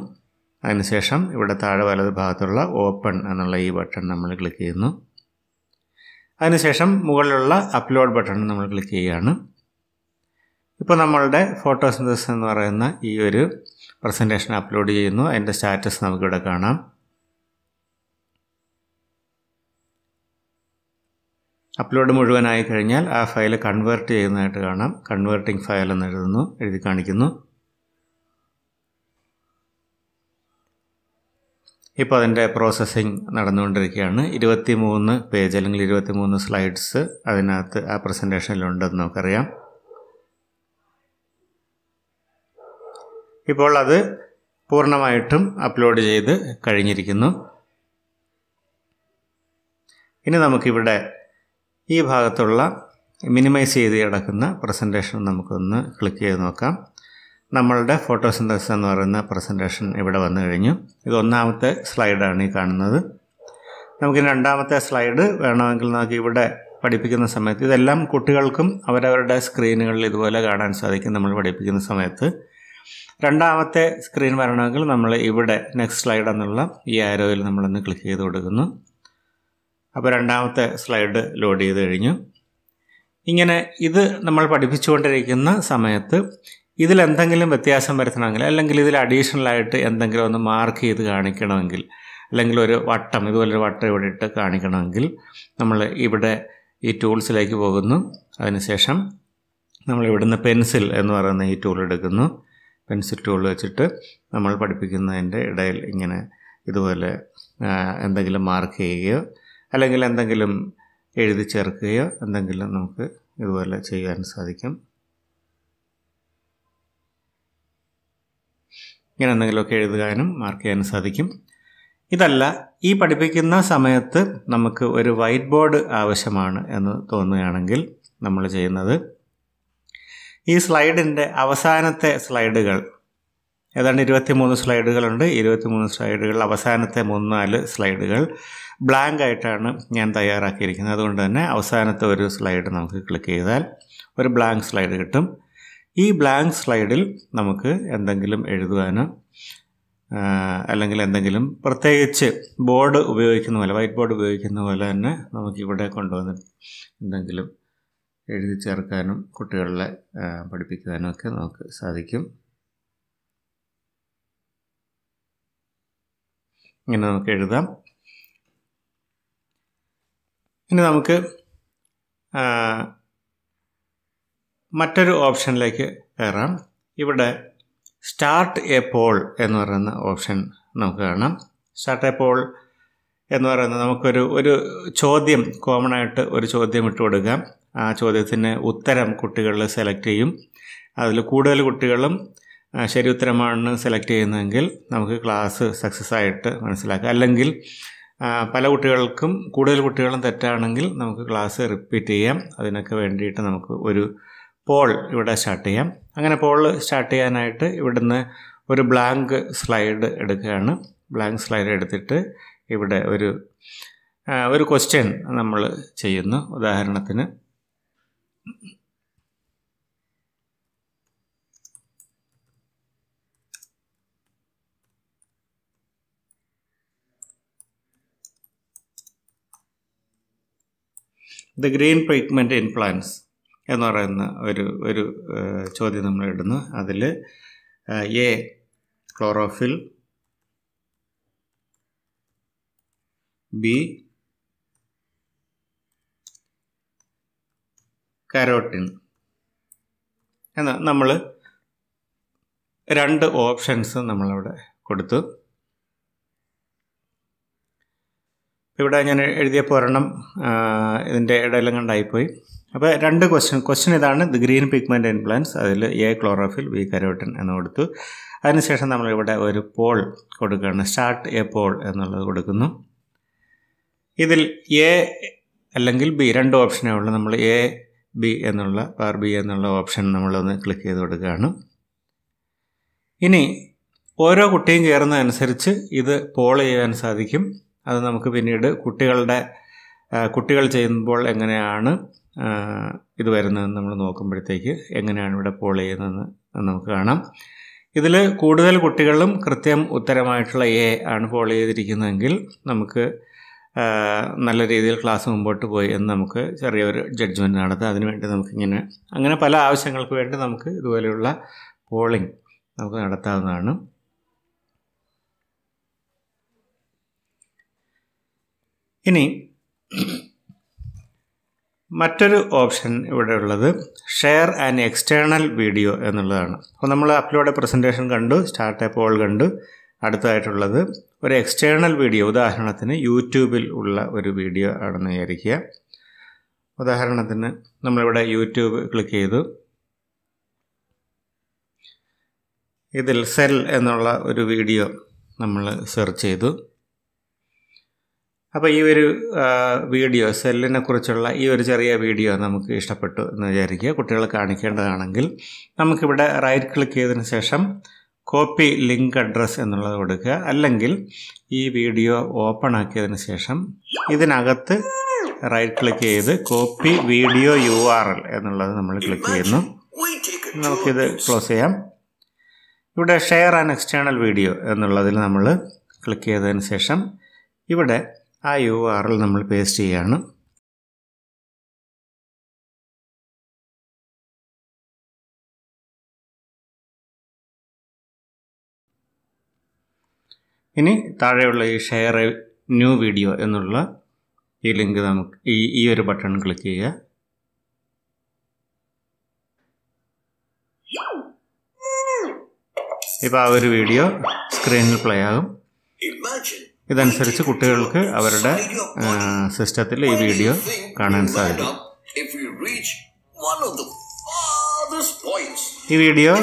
അതിനുശേഷം ഇവിടെ താഴെ വലത് ഭാഗത്തുള്ള ഓപ്പൺ എന്നുള്ള ഈ ബട്ടൺ നമ്മൾ ക്ലിക്ക് ചെയ്യുന്നു. അതിനുശേഷം മുകളിലുള്ള അപ്ലോഡ് ബട്ടൺ നമ്മൾ ക്ലിക്ക് ചെയ്യുകയാണ്. ഇപ്പോൾ നമ്മളുടെ ഫോട്ടോസിന്തസിസ് എന്ന് പറയുന്ന ഈ ഒരു പ്രസൻറ്റേഷൻ അപ്ലോഡ് ചെയ്യുന്നു. അതിൻ്റെ സ്റ്റാറ്റസ് നമുക്കിവിടെ കാണാം. upload muzhuvanai kazhinjal aa file convert cheyyunnathu kaanam converting file ennu ezhudunu ezhuthi kaanikkunnu ഇപ്പോൾ അതിൻ്റെ പ്രോസസ്സിംഗ് നടന്നുകൊണ്ടിരിക്കുകയാണ് ഇരുപത്തിമൂന്ന് പേജ് അല്ലെങ്കിൽ ഇരുപത്തിമൂന്ന് സ്ലൈഡ്സ് അതിനകത്ത് ആ പ്രസൻറ്റേഷനിലുണ്ടെന്ന് നമുക്കറിയാം ഇപ്പോൾ അത് പൂർണ്ണമായിട്ടും അപ്ലോഡ് ചെയ്ത് കഴിഞ്ഞിരിക്കുന്നു ഇനി നമുക്കിവിടെ ഈ ഭാഗത്തുള്ള മിനിമൈസ് ചെയ്ത് കിടക്കുന്ന പ്രസൻറ്റേഷൻ നമുക്കൊന്ന് ക്ലിക്ക് ചെയ്ത് നോക്കാം നമ്മളുടെ ഫോട്ടോസിന്തസിസ് എന്ന് പറയുന്ന പ്രസൻറ്റേഷൻ ഇവിടെ വന്നു കഴിഞ്ഞു ഇത് ഒന്നാമത്തെ സ്ലൈഡാണ് ഈ കാണുന്നത് നമുക്ക് രണ്ടാമത്തെ സ്ലൈഡ് വേണമെങ്കിൽ നമുക്ക് ഇവിടെ പഠിപ്പിക്കുന്ന സമയത്ത് ഇതെല്ലാം കുട്ടികൾക്കും അവരവരുടെ സ്ക്രീനുകളിൽ ഇതുപോലെ കാണാൻ സാധിക്കും നമ്മൾ പഠിപ്പിക്കുന്ന സമയത്ത് രണ്ടാമത്തെ സ്ക്രീൻ വരണമെങ്കിൽ നമ്മൾ ഇവിടെ നെക്സ്റ്റ് സ്ലൈഡ് എന്നുള്ള ഈ ആരോയിൽ നമ്മളൊന്ന് ക്ലിക്ക് ചെയ്ത് കൊടുക്കുന്നു അപ്പോൾ രണ്ടാമത്തെ സ്ലൈഡ് ലോഡ് ചെയ്ത് കഴിഞ്ഞു ഇങ്ങനെ ഇത് നമ്മൾ പഠിപ്പിച്ചുകൊണ്ടിരിക്കുന്ന സമയത്ത് ഇതിൽ എന്തെങ്കിലും വ്യത്യാസം വരുത്തണമെങ്കിൽ അല്ലെങ്കിൽ ഇതിൽ അഡീഷണൽ ആയിട്ട് എന്തെങ്കിലും ഒന്ന് മാർക്ക് ചെയ്ത് കാണിക്കണമെങ്കിൽ അല്ലെങ്കിൽ ഒരു വട്ടം ഇതുപോലൊരു വട്ടം ഇവിടെ ഇട്ട് കാണിക്കണമെങ്കിൽ നമ്മൾ ഇവിടെ ഈ ടൂൾസിലേക്ക് പോകുന്നു അതിനുശേഷം നമ്മൾ ഇവിടുന്ന് പെൻസിൽ എന്ന് പറയുന്ന ഈ ടൂൾ എടുക്കുന്നു പെൻസിൽ ടൂൾ വെച്ചിട്ട് നമ്മൾ പഠിപ്പിക്കുന്നതിൻ്റെ ഇടയിൽ ഇങ്ങനെ ഇതുപോലെ എന്തെങ്കിലും മാർക്ക് ചെയ്യുകയോ അല്ലെങ്കിൽ എന്തെങ്കിലും എഴുതി ചേർക്കുകയോ എന്തെങ്കിലും നമുക്ക് ഇതുപോലെ ചെയ്യാൻ സാധിക്കും ഇങ്ങനെ എന്തെങ്കിലുമൊക്കെ എഴുതുവാനും മാർക്ക് ചെയ്യാനും സാധിക്കും ഇതല്ല ഈ പഠിപ്പിക്കുന്ന സമയത്ത് നമുക്ക് ഒരു വൈറ്റ് ബോർഡ് ആവശ്യമാണ് എന്ന് തോന്നുകയാണെങ്കിൽ നമ്മൾ ചെയ്യുന്നത് ഈ സ്ലൈഡിൻ്റെ അവസാനത്തെ സ്ലൈഡുകൾ ഏതാണ്ട് ഇരുപത്തിമൂന്ന് സ്ലൈഡുകളുണ്ട് ഇരുപത്തിമൂന്ന് സ്ലൈഡുകൾ അവസാനത്തെ മൂന്നാല് സ്ലൈഡുകൾ ബ്ലാങ്ക് ആയിട്ടാണ് ഞാൻ തയ്യാറാക്കിയിരിക്കുന്നത് അതുകൊണ്ട് തന്നെ അവസാനത്തെ ഒരു സ്ലൈഡ് നമുക്ക് ക്ലിക്ക് ചെയ്താൽ ഒരു ബ്ലാങ്ക് സ്ലൈഡ് കിട്ടും ഈ ബ്ലാങ്ക് സ്ലൈഡിൽ നമുക്ക് എന്തെങ്കിലും എഴുതുവാനോ അല്ലെങ്കിൽ എന്തെങ്കിലും പ്രത്യേകിച്ച് ബോർഡ് ഉപയോഗിക്കുന്ന പോലെ വൈറ്റ് ബോർഡ് ഉപയോഗിക്കുന്ന പോലെ തന്നെ നമുക്കിവിടെ കൊണ്ടുവന്ന് എന്തെങ്കിലും എഴുതി ചേർക്കാനും കുട്ടികളെ പഠിപ്പിക്കാനും ഒക്കെ നമുക്ക് സാധിക്കും ഇങ്ങനെ നമുക്ക് എഴുതാം ഇനി നമുക്ക് മറ്റൊരു ഓപ്ഷനിലേക്ക് കയറാം ഇവിടെ സ്റ്റാർട്ട് എ പോൾ എന്ന് പറയുന്ന ഓപ്ഷൻ നമുക്ക് കാണാം സ്റ്റാർട്ട് എ പോൾ എന്ന് പറയുന്നത് നമുക്കൊരു ഒരു ചോദ്യം കോമണായിട്ട് ഒരു ചോദ്യം ഇട്ട് കൊടുക്കാം ആ ചോദ്യത്തിന് ഉത്തരം കുട്ടികൾ സെലക്ട് ചെയ്യും അതിൽ കൂടുതൽ കുട്ടികളും ശരി ഉത്തരമാണ് സെലക്ട് ചെയ്യുന്നതെങ്കിൽ നമുക്ക് ക്ലാസ് സക്സസ് ആയിട്ട് മനസ്സിലാക്കാം അല്ലെങ്കിൽ പല കുട്ടികൾക്കും കൂടുതൽ കുട്ടികളും തെറ്റാണെങ്കിൽ നമുക്ക് ക്ലാസ് റിപ്പീറ്റ് ചെയ്യാം അതിനൊക്കെ വേണ്ടിയിട്ട് നമുക്ക് ഒരു പോൾ ഇവിടെ സ്റ്റാർട്ട് ചെയ്യാം അങ്ങനെ പോൾ സ്റ്റാർട്ട് ചെയ്യാനായിട്ട് ഇവിടുന്ന് ഒരു ബ്ലാങ്ക് സ്ലൈഡ് എടുക്കുകയാണ് ബ്ലാങ്ക് സ്ലൈഡ് എടുത്തിട്ട് ഇവിടെ ഒരു ഒരു ക്വസ്റ്റ്യൻ നമ്മൾ ചെയ്യുന്നു ഉദാഹരണത്തിന് the green pigment in plants എന്ന് പറയുന്ന ഒരു ഒരു ചോദ്യം നമ്മൾ ഇടുന്നു അതിൽ എ ക്ലോറോഫിൽ ബി കാരോട്ടിൻ എന്നാൽ നമ്മൾ രണ്ട് ഓപ്ഷൻസ് നമ്മളവിടെ കൊടുത്തു ഇവിടെ ഞാൻ എഴുതിയപ്പോൾ ഒരെണ്ണം ഇതിൻ്റെ ഇടയിലും കണ്ടായിപ്പോയി അപ്പോൾ രണ്ട് ക്വസ്റ്റ്യൻ ക്വസ്റ്റ്യൻ ഇതാണ് the green pigment in plants അതിൽ എ ക്ലോറോഫിൽ ബി കരോട്ടിൻ എന്ന് കൊടുത്തു അതിനുശേഷം നമ്മളിവിടെ ഒരു പോൾ കൊടുക്കുകയാണ് സ്റ്റാർട്ട് എ പോൾ എന്നുള്ളത് കൊടുക്കുന്നു ഇതിൽ എ അല്ലെങ്കിൽ ബി രണ്ട് ഓപ്ഷനേ ഉള്ളൂ നമ്മൾ എ ബി എന്നുള്ള പാർ ബി എന്നുള്ള ഓപ്ഷൻ നമ്മളൊന്ന് ക്ലിക്ക് ചെയ്ത് കൊടുക്കുകയാണ് ഇനി ഓരോ കുട്ടിയും ചേർന്നതനുസരിച്ച് ഇത് പോൾ ചെയ്യാൻ സാധിക്കും അത് നമുക്ക് പിന്നീട് കുട്ടികളുടെ കുട്ടികൾ ചെയ്യുമ്പോൾ എങ്ങനെയാണ് ഇത് വരുന്നതെന്ന് നമ്മൾ നോക്കുമ്പോഴത്തേക്ക് എങ്ങനെയാണ് ഇവിടെ പോൾ ചെയ്യുന്നതെന്ന് നമുക്ക് കാണാം ഇതിൽ കൂടുതൽ കുട്ടികളും കൃത്യം ഉത്തരമായിട്ടുള്ള എ ആണ് പോൾ ചെയ്തിരിക്കുന്നതെങ്കിൽ നമുക്ക് നല്ല രീതിയിൽ ക്ലാസ് മുമ്പോട്ട് പോയി എന്ന് നമുക്ക് ചെറിയൊരു ജഡ്ജ്മെൻറ്റ് നടത്തുക അതിനുവേണ്ടി നമുക്കിങ്ങനെ അങ്ങനെ പല ആവശ്യങ്ങൾക്ക് വേണ്ടി നമുക്ക് ഇതുപോലെയുള്ള പോളിംഗ് നമുക്ക് നടത്താവുന്നതാണ് ഇനി മറ്റൊരു ഓപ്ഷൻ ഇവിടെ ഉള്ളത് ഷെയർ ആൻഡ് എക്സ്റ്റേണൽ വീഡിയോ എന്നുള്ളതാണ്. അപ്പോൾ നമ്മൾ അപ്ലോഡ് പ്രസൻറ്റേഷൻ കണ്ടു, സ്റ്റാർട്ട് എ പോൾ കണ്ടു. അടുത്തായിട്ടുള്ളത് ഒരു എക്സ്റ്റേണൽ വീഡിയോ, ഉദാഹരണത്തിന് യൂട്യൂബിൽ ഉള്ള ഒരു വീഡിയോ ആണെന്ന് വിചാരിക്കുക. ഉദാഹരണത്തിന് നമ്മളിവിടെ യൂട്യൂബ് ക്ലിക്ക് ചെയ്തു. ഇതിൽ സെൽ എന്നുള്ള ഒരു വീഡിയോ നമ്മൾ സെർച്ച് ചെയ്തു. അപ്പോൾ ഈ ഒരു വീഡിയോ സെല്ലിനെ കുറിച്ചുള്ള ഈ ഒരു ചെറിയ വീഡിയോ നമുക്ക് ഇഷ്ടപ്പെട്ടു എന്ന് വിചാരിക്കുക. കുട്ടികൾ കാണിക്കേണ്ടതാണെങ്കിൽ നമുക്കിവിടെ റൈറ്റ് ക്ലിക്ക് ചെയ്തതിന് ശേഷം കോപ്പി ലിങ്ക് അഡ്രസ്സ് എന്നുള്ളത് കൊടുക്കുക. അല്ലെങ്കിൽ ഈ വീഡിയോ ഓപ്പൺ ആക്കിയതിന് ശേഷം ഇതിനകത്ത് റൈറ്റ് ക്ലിക്ക് ചെയ്ത് copy video U R L എന്നുള്ളത് നമ്മൾ ക്ലിക്ക് ചെയ്യുന്നു. നമുക്കിത് ക്ലോസ് ചെയ്യാം. ഇവിടെ ഷെയർ ആൻഡ് എക്സ്റ്റേണൽ വീഡിയോ എന്നുള്ളതിൽ നമ്മൾ ക്ലിക്ക് ചെയ്തതിന് ശേഷം ഇവിടെ ആ യു ആർ എൽ നമ്മൾ പേസ്റ്റ് ചെയ്യുകയാണ്. ഇനി താഴെയുള്ള ഈ ഷെയർ ന്യൂ വീഡിയോ എന്നുള്ള ഈ ലിങ്ക് നമുക്ക് ഈ ഈ ഒരു ബട്ടൺ ക്ലിക്ക് ചെയ്യുക. ഇപ്പോൾ ആ ഒരു വീഡിയോ സ്ക്രീനിൽ പ്ലേ ആകും. ഇതനുസരിച്ച് കുട്ടികൾക്ക് അവരുടെ സിസ്റ്റത്തിൽ ഈ വീഡിയോ കാണാൻ സാധിക്കും. ഈ വീഡിയോ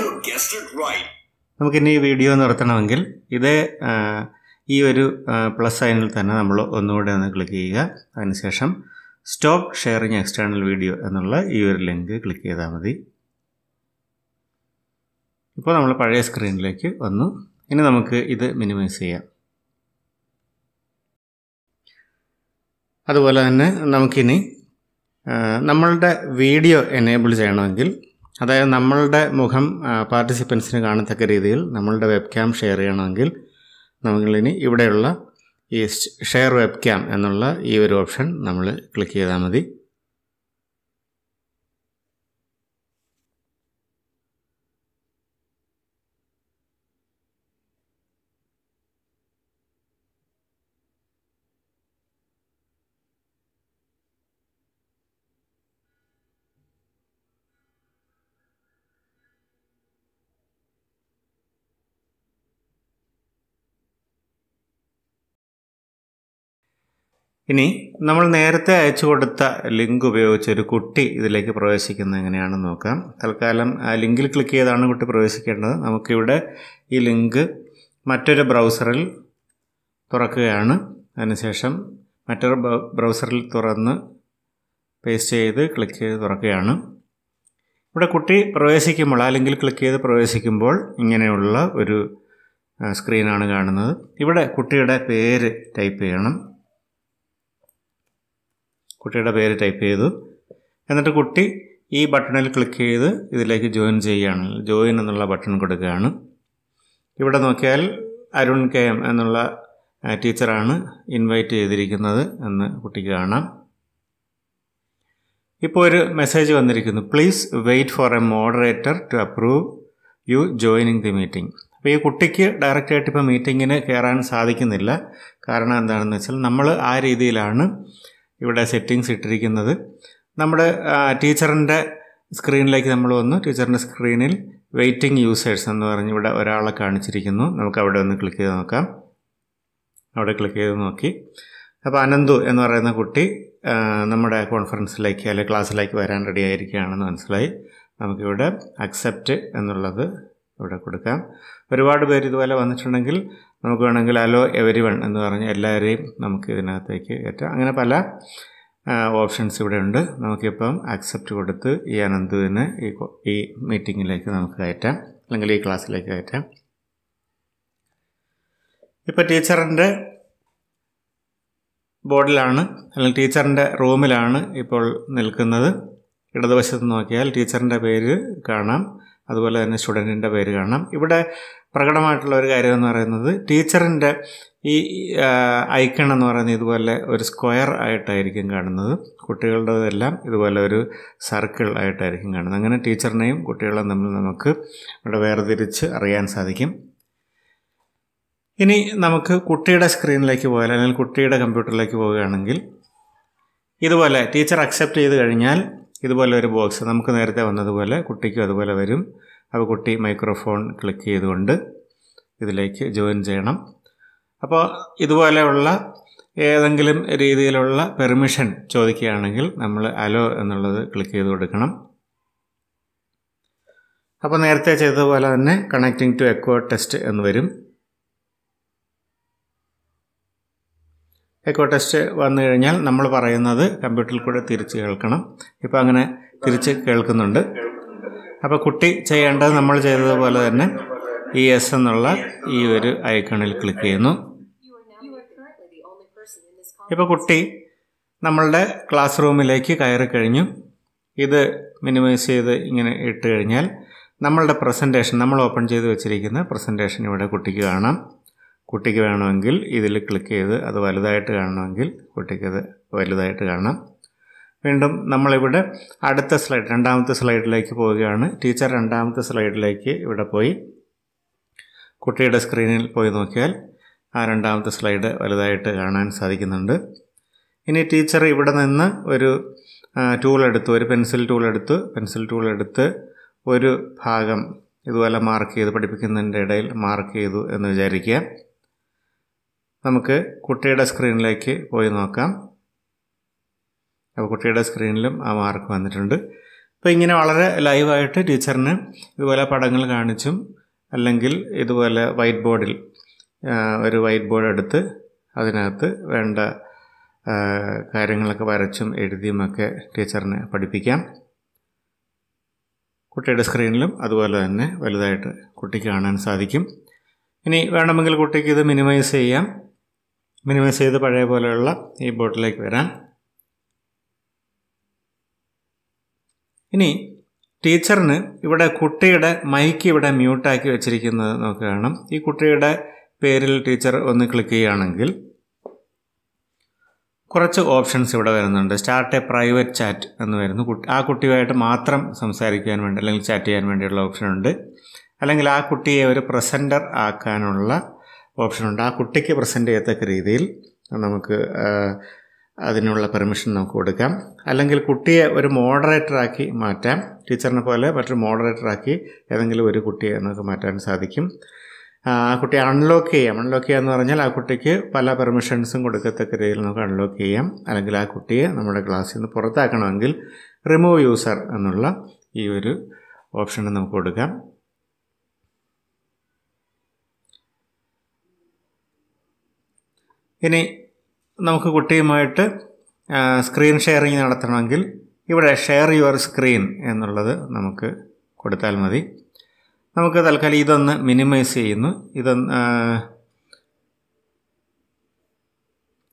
നമുക്കിനി ഈ വീഡിയോ നിർത്തണമെങ്കിൽ ഇതേ ഈ ഒരു പ്ലസ് സൈനിൽ തന്നെ നമ്മൾ ഒന്നുകൂടെ ഒന്ന് ക്ലിക്ക് ചെയ്യുക. അതിനുശേഷം സ്റ്റോപ്പ് ഷെയറിങ് എക്സ്റ്റേണൽ വീഡിയോ എന്നുള്ള ഈ ഒരു ലിങ്ക് ക്ലിക്ക് ചെയ്താൽ മതി. ഇപ്പോൾ നമ്മൾ പഴയ സ്ക്രീനിലേക്ക് വന്നു. ഇനി നമുക്ക് ഇത് മിനിമൈസ് ചെയ്യാം. അതുപോലെ തന്നെ നമുക്കിനി നമ്മളുടെ വീഡിയോ എനേബിൾ ചെയ്യണമെങ്കിൽ, അതായത് നമ്മളുടെ മുഖം പാർട്ടിസിപ്പൻസിന് കാണത്തക്ക രീതിയിൽ നമ്മളുടെ വെബ് ക്യാം ഷെയർ ചെയ്യണമെങ്കിൽ നമുക്കിനി ഇവിടെയുള്ള ഈ ഷെയർ വെബ് ക്യാം എന്നുള്ള ഈ ഒരു ഓപ്ഷൻ നമ്മൾ ക്ലിക്ക് ചെയ്താൽ മതി. ഇനി നമ്മൾ നേരത്തെ അയച്ചു കൊടുത്ത ലിങ്ക് ഉപയോഗിച്ചൊരു കുട്ടി ഇതിലേക്ക് പ്രവേശിക്കുന്നത് എങ്ങനെയാണെന്ന് നോക്കാം. തൽക്കാലം ആ ലിങ്കിൽ ക്ലിക്ക് ചെയ്താണ് കുട്ടി പ്രവേശിക്കേണ്ടത്. നമുക്കിവിടെ ഈ ലിങ്ക് മറ്റൊരു ബ്രൗസറിൽ തുറക്കുകയാണ്. അതിനുശേഷം മറ്റൊരു ബ്രൗസറിൽ തുറന്ന് പേസ്റ്റ് ചെയ്ത് ക്ലിക്ക് ചെയ്ത് തുറക്കുകയാണ്. ഇവിടെ കുട്ടി പ്രവേശിക്കുമ്പോൾ, ആ ലിങ്കിൽ ക്ലിക്ക് ചെയ്ത് പ്രവേശിക്കുമ്പോൾ ഇങ്ങനെയുള്ള ഒരു സ്ക്രീനാണ് കാണുന്നത്. ഇവിടെ കുട്ടിയുടെ പേര് ടൈപ്പ് ചെയ്യണം. കുട്ടിയുടെ പേര് ടൈപ്പ് ചെയ്തു. എന്നിട്ട് കുട്ടി ഈ ബട്ടണിൽ ക്ലിക്ക് ചെയ്ത് ഇതിലേക്ക് ജോയിൻ ചെയ്യുകയാണ്. ജോയിൻ എന്നുള്ള ബട്ടൺ കൊടുക്കുകയാണ്. ഇവിടെ നോക്കിയാൽ അരുൺ കെ എം എന്നുള്ള ടീച്ചറാണ് ഇൻവൈറ്റ് ചെയ്തിരിക്കുന്നത് എന്ന് കുട്ടിക്ക് കാണാം. ഇപ്പോൾ ഒരു മെസ്സേജ് വന്നിരിക്കുന്നു, please wait for a moderator to approve you joining the meeting. അപ്പോൾ ഈ കുട്ടിക്ക് ഡയറക്റ്റായിട്ട് ഇപ്പോൾ മീറ്റിങ്ങിന് കയറാൻ സാധിക്കുന്നില്ല. കാരണം എന്താണെന്ന് വെച്ചാൽ നമ്മൾ ആ രീതിയിലാണ് ഇവിടെ സെറ്റിങ്സ് ഇട്ടിരിക്കുന്നത്. നമ്മുടെ ടീച്ചറിൻ്റെ സ്ക്രീനിലേക്ക് നമ്മൾ വന്നു. ടീച്ചറിൻ്റെ സ്ക്രീനിൽ വെയിറ്റിംഗ് യൂസേഴ്സ് എന്ന് പറഞ്ഞ് ഇവിടെ ഒരാളെ കാണിച്ചിരിക്കുന്നു. നമുക്ക് അവിടെ ഒന്ന് ക്ലിക്ക് ചെയ്ത് നോക്കാം. അവിടെ ക്ലിക്ക് ചെയ്ത് നോക്കി. അപ്പോൾ അനന്തു എന്ന് പറയുന്ന കുട്ടി നമ്മുടെ കോൺഫറൻസിലേക്ക് അല്ലെങ്കിൽ ക്ലാസ്സിലേക്ക് വരാൻ റെഡി ആയിരിക്കുകയാണെന്ന് മനസ്സിലായി. നമുക്കിവിടെ അക്സെപ്റ്റ് എന്നുള്ളത് ഇവിടെ കൊടുക്കാം. ഒരുപാട് പേര് ഇതുപോലെ വന്നിട്ടുണ്ടെങ്കിൽ നമുക്ക് വേണമെങ്കിൽ അലോ എവരി വൺ എന്ന് പറഞ്ഞ് എല്ലാവരെയും നമുക്ക് ഇതിനകത്തേക്ക് കയറ്റാം. അങ്ങനെ പല ഓപ്ഷൻസ് ഇവിടെ ഉണ്ട്. നമുക്കിപ്പം അക്സെപ്റ്റ് കൊടുത്ത് ഈ അനന്തുവിനെ ഈ ഈ മീറ്റിങ്ങിലേക്ക് നമുക്ക് കയറ്റാം, അല്ലെങ്കിൽ ഈ ക്ലാസ്സിലേക്ക് കയറ്റാം. ഇപ്പോൾ ടീച്ചറിൻ്റെ ബോർഡിലാണ്, അല്ലെങ്കിൽ ടീച്ചറിൻ്റെ റൂമിലാണ് ഇപ്പോൾ നിൽക്കുന്നത്. ഇടതുവശത്ത് നോക്കിയാൽ ടീച്ചറിൻ്റെ പേര് കാണാം, അതുപോലെ തന്നെ സ്റ്റുഡൻറ്റിൻ്റെ പേര് കാണാം. ഇവിടെ പ്രകടമായിട്ടുള്ള ഒരു കാര്യം എന്ന് പറയുന്നത് ടീച്ചറിൻ്റെ ഈ ഐക്കൺ എന്ന് പറയുന്നത് ഇതുപോലെ ഒരു സ്ക്വയർ ആയിട്ടായിരിക്കും കാണുന്നത്. കുട്ടികളുടേതെല്ലാം ഇതുപോലെ ഒരു സർക്കിൾ ആയിട്ടായിരിക്കും കാണുന്നത്. അങ്ങനെ ടീച്ചറിനെയും കുട്ടികളെയും തമ്മിൽ നമുക്ക് ഇവിടെ വേർതിരിച്ച് അറിയാൻ സാധിക്കും. ഇനി നമുക്ക് കുട്ടിയുടെ സ്ക്രീനിലേക്ക് പോയാൽ, അല്ലെങ്കിൽ കുട്ടിയുടെ കമ്പ്യൂട്ടറിലേക്ക് പോവുകയാണെങ്കിൽ ഇതുപോലെ ടീച്ചർ അക്സെപ്റ്റ് ചെയ്ത് കഴിഞ്ഞാൽ ഇതുപോലെ ഒരു ബോക്സ് നമുക്ക് നേരത്തെ വന്നതുപോലെ കുട്ടിക്കും അതുപോലെ വരും. അപ്പോൾ കുട്ടി മൈക്രോഫോൺ ക്ലിക്ക് ചെയ്തുകൊണ്ട് ഇതിലേക്ക് ജോയിൻ ചെയ്യണം. അപ്പോൾ ഇതുപോലെയുള്ള ഏതെങ്കിലും രീതിയിലുള്ള പെർമിഷൻ ചോദിക്കുകയാണെങ്കിൽ നമ്മൾ അലോ എന്നുള്ളത് ക്ലിക്ക് ചെയ്ത് കൊടുക്കണം. അപ്പോൾ നേരത്തെ ചെയ്തതുപോലെ തന്നെ കണക്റ്റിംഗ് ടു എക്കോ ടെസ്റ്റ് എന്ന് വരും. എക്കോ ടെസ്റ്റ് വന്നു കഴിഞ്ഞാൽ നമ്മൾ പറയുന്നത് കമ്പ്യൂട്ടറിൽ കൂടെ തിരിച്ച് കേൾക്കണം. ഇപ്പോൾ അങ്ങനെ തിരിച്ച് കേൾക്കുന്നുണ്ട്. അപ്പോൾ കുട്ടി ചെയ്യേണ്ടത് നമ്മൾ ചെയ്തതുപോലെ തന്നെ ഈ എസ് എന്നുള്ള ഈ ഒരു ഐക്കണിൽ ക്ലിക്ക് ചെയ്യുന്നു. ഇപ്പോൾ കുട്ടി നമ്മളുടെ ക്ലാസ് റൂമിലേക്ക് കയറി കഴിഞ്ഞു. ഇത് മിനിമൈസ് ചെയ്ത് ഇങ്ങനെ ഇട്ട് കഴിഞ്ഞാൽ നമ്മളുടെ പ്രസൻറ്റേഷൻ, നമ്മൾ ഓപ്പൺ ചെയ്ത് വെച്ചിരിക്കുന്ന പ്രസൻറ്റേഷൻ ഇവിടെ കുട്ടിക്ക് കാണാം. കുട്ടിക്ക് വേണമെങ്കിൽ ഇതിൽ ക്ലിക്ക് ചെയ്ത് അത് വലുതായിട്ട് കാണണമെങ്കിൽ കുട്ടിക്കത് വലുതായിട്ട് കാണാം. വീണ്ടും നമ്മളിവിടെ അടുത്ത സ്ലൈഡ്, രണ്ടാമത്തെ സ്ലൈഡിലേക്ക് പോവുകയാണ്. ടീച്ചർ രണ്ടാമത്തെ സ്ലൈഡിലേക്ക് ഇവിടെ പോയി കുട്ടിയുടെ സ്ക്രീനിൽ പോയി നോക്കിയാൽ ആ രണ്ടാമത്തെ സ്ലൈഡ് വലുതായിട്ട് കാണാൻ സാധിക്കുന്നുണ്ട്. ഇനി ടീച്ചർ ഇവിടെ നിന്ന് ഒരു ടൂളെടുത്ത്, ഒരു പെൻസിൽ ടൂളെടുത്ത് പെൻസിൽ ടൂളെടുത്ത് ഒരു ഭാഗം ഇതുപോലെ മാർക്ക് ചെയ്ത്, പഠിപ്പിക്കുന്നതിൻ്റെ ഇടയിൽ മാർക്ക് ചെയ്തു എന്ന് വിചാരിക്കുക. നമുക്ക് കുട്ടിയുടെ സ്ക്രീനിലേക്ക് പോയി നോക്കാം. അപ്പോൾ കുട്ടിയുടെ സ്ക്രീനിലും ആ മാർക്ക് വന്നിട്ടുണ്ട്. അപ്പോൾ ഇങ്ങനെ വളരെ ലൈവായിട്ട് ടീച്ചറിന് ഇതുപോലെ പടങ്ങൾ കാണിച്ചും അല്ലെങ്കിൽ ഇതുപോലെ വൈറ്റ് ബോർഡിൽ ഒരു വൈറ്റ് ബോർഡ് എടുത്ത് അതിനകത്ത് വേണ്ട കാര്യങ്ങളൊക്കെ വരച്ചും എഴുതിയുമൊക്കെ ടീച്ചറിനെ പഠിപ്പിക്കാം. കുട്ടിയുടെ സ്ക്രീനിലും അതുപോലെ തന്നെ വലുതായിട്ട് കുട്ടിക്ക് കാണാൻ സാധിക്കും. ഇനി വേണമെങ്കിൽ കുട്ടിക്ക് ഇത് മിനിമൈസ് ചെയ്യാം. മിനിമൈസ് ചെയ്ത് പഴയ പോലെയുള്ള ഈ ബോർഡിലേക്ക് വരാം. ഇനി ടീച്ചറിന് ഇവിടെ കുട്ടിയുടെ മൈക്ക് ഇവിടെ മ്യൂട്ടാക്കി വെച്ചിരിക്കുന്നത് നമുക്ക് കാണാം. ഈ കുട്ടിയുടെ പേരിൽ ടീച്ചർ ഒന്ന് ക്ലിക്ക് ചെയ്യുകയാണെങ്കിൽ കുറച്ച് ഓപ്ഷൻസ് ഇവിടെ വരുന്നുണ്ട്. സ്റ്റാർട്ട് എ പ്രൈവറ്റ് ചാറ്റ് എന്ന് വരുന്നു. ആ കുട്ടിയുമായിട്ട് മാത്രം സംസാരിക്കാൻ വേണ്ടി അല്ലെങ്കിൽ ചാറ്റ് ചെയ്യാൻ വേണ്ടിയുള്ള ഓപ്ഷനുണ്ട്. അല്ലെങ്കിൽ ആ കുട്ടിയെ ഒരു പ്രസൻറ്റർ ആക്കാനുള്ള ഓപ്ഷനുണ്ട്. ആ കുട്ടിക്ക് പ്രസൻറ്റ് ചെയ്യത്തക്ക രീതിയിൽ നമുക്ക് അതിനുള്ള പെർമിഷൻ നമുക്ക് കൊടുക്കാം. അല്ലെങ്കിൽ കുട്ടിയെ ഒരു മോഡറേറ്ററാക്കി മാറ്റാം. ടീച്ചറിനെ പോലെ മറ്റൊരു മോഡറേറ്ററാക്കി ഏതെങ്കിലും ഒരു കുട്ടിയെ നമുക്ക് മാറ്റാൻ സാധിക്കും. ആ കുട്ടിയെ അൺലോക്ക് ചെയ്യാം. അൺലോക്ക് ചെയ്യുക എന്ന് പറഞ്ഞാൽ ആ കുട്ടിക്ക് പല പെർമിഷൻസും കൊടുക്കത്തക്ക രീതിയിൽ നമുക്ക് അൺലോക്ക് ചെയ്യാം. അല്ലെങ്കിൽ ആ കുട്ടിയെ നമ്മുടെ ക്ലാസ്സിൽ നിന്ന് പുറത്താക്കണമെങ്കിൽ റിമൂവ് യൂസർ എന്നുള്ള ഈ ഒരു ഓപ്ഷൻ നമുക്ക് കൊടുക്കാം. ഇനി നമുക്ക് കുട്ടിയുമായിട്ട് സ്ക്രീൻ ഷെയറിങ് നടത്തണമെങ്കിൽ ഇവിടെ ഷെയർ യുവർ സ്ക്രീൻ എന്നുള്ളത് നമുക്ക് കൊടുത്താൽ മതി. നമുക്ക് തൽക്കാലം ഇതൊന്ന് മിനിമൈസ് ചെയ്യുന്നു. ഇതൊന്ന്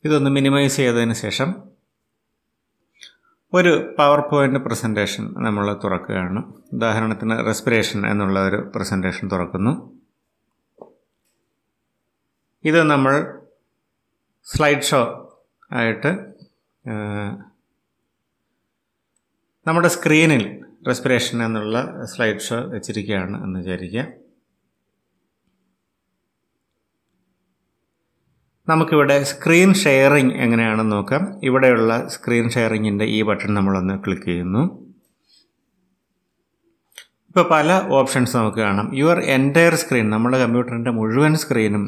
ഇതൊന്ന് മിനിമൈസ് ചെയ്തതിന് ശേഷം ഒരു പവർ പോയിൻ്റ് പ്രസൻറ്റേഷൻ നമ്മൾ തുറക്കുകയാണ്. ഉദാഹരണത്തിന് റെസ്പിറേഷൻ എന്നുള്ള ഒരു പ്രസൻറ്റേഷൻ തുറക്കുന്നു. ഇത് നമ്മൾ സ്ലൈഡ് ഷോ ആയിട്ട് നമ്മുടെ സ്ക്രീനിൽ റെസ്പിറേഷൻ എന്നുള്ള സ്ലൈഡ് ഷോ വെച്ചിരിക്കുകയാണ് എന്ന് വിചാരിക്കുക. നമുക്കിവിടെ സ്ക്രീൻ ഷെയറിങ് എങ്ങനെയാണെന്ന് നോക്കാം. ഇവിടെയുള്ള സ്ക്രീൻ ഷെയറിങ്ങിൻ്റെ ഈ ബട്ടൺ നമ്മളൊന്ന് ക്ലിക്ക് ചെയ്യുന്നു. ഇപ്പോൾ പല ഓപ്ഷൻസ് നമുക്ക് കാണാം. യുവർ എൻ്റയർ സ്ക്രീൻ, നമ്മുടെ കമ്പ്യൂട്ടറിൻ്റെ മുഴുവൻ സ്ക്രീനും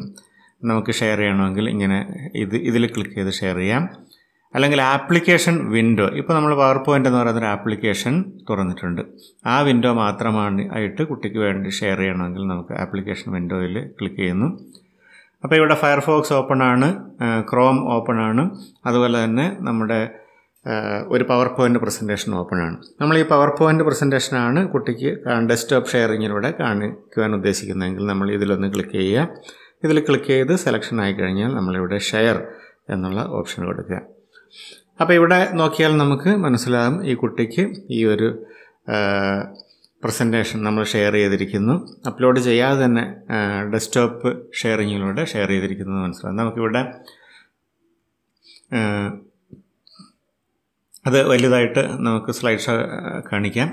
നമുക്ക് ഷെയർ ചെയ്യണമെങ്കിൽ ഇങ്ങനെ ഇത് ഇതിൽ ക്ലിക്ക് ചെയ്ത് ഷെയർ ചെയ്യാം. അല്ലെങ്കിൽ ആപ്ലിക്കേഷൻ വിൻഡോ, ഇപ്പോൾ നമ്മൾ പവർ പോയിൻ്റ് എന്ന് പറയുന്നൊരു ആപ്ലിക്കേഷൻ തുറന്നിട്ടുണ്ട്. ആ വിൻഡോ മാത്രമാണ് ആയിട്ട് കുട്ടിക്ക് വേണ്ടി ഷെയർ ചെയ്യണമെങ്കിൽ നമുക്ക് ആപ്ലിക്കേഷൻ വിൻഡോയിൽ ക്ലിക്ക് ചെയ്യുന്നു. അപ്പോൾ ഇവിടെ ഫയർഫോക്സ് ഓപ്പൺ ആണ്, ക്രോം ഓപ്പൺ ആണ്, അതുപോലെ തന്നെ നമ്മുടെ ഒരു പവർ പോയിൻ്റ് പ്രസൻറ്റേഷൻ ഓപ്പൺ ആണ്. നമ്മൾ ഈ പവർ പോയിൻ്റ് പ്രസൻറ്റേഷനാണ് കുട്ടിക്ക് ഡെസ്ക്ടോപ്പ് ഷെയറിങ്ങിലൂടെ കാണിക്കുവാൻ ഉദ്ദേശിക്കുന്നതെങ്കിൽ നമ്മൾ ഇതിലൊന്ന് ക്ലിക്ക് ചെയ്യുക. ഇതിൽ ക്ലിക്ക് ചെയ്ത് സെലക്ഷൻ ആയി കഴിഞ്ഞാൽ നമ്മളിവിടെ ഷെയർ എന്നുള്ള ഓപ്ഷൻ കൊടുക്കുക. അപ്പോൾ ഇവിടെ നോക്കിയാൽ നമുക്ക് മനസ്സിലാകും ഈ കുട്ടിക്ക് ഈ ഒരു പ്രസൻറ്റേഷൻ നമ്മൾ ഷെയർ ചെയ്തിരിക്കുന്നു. അപ്ലോഡ് ചെയ്യാതെ തന്നെ ഡെസ്ക്ടോപ്പ് ഷെയറിങ്ങിലൂടെ ഷെയർ ചെയ്തിരിക്കുന്നത് മനസ്സിലാകും. നമുക്കിവിടെ അത് വലുതായിട്ട് നമുക്ക് സ്ലൈഡ് ഷോ കാണിക്കാം.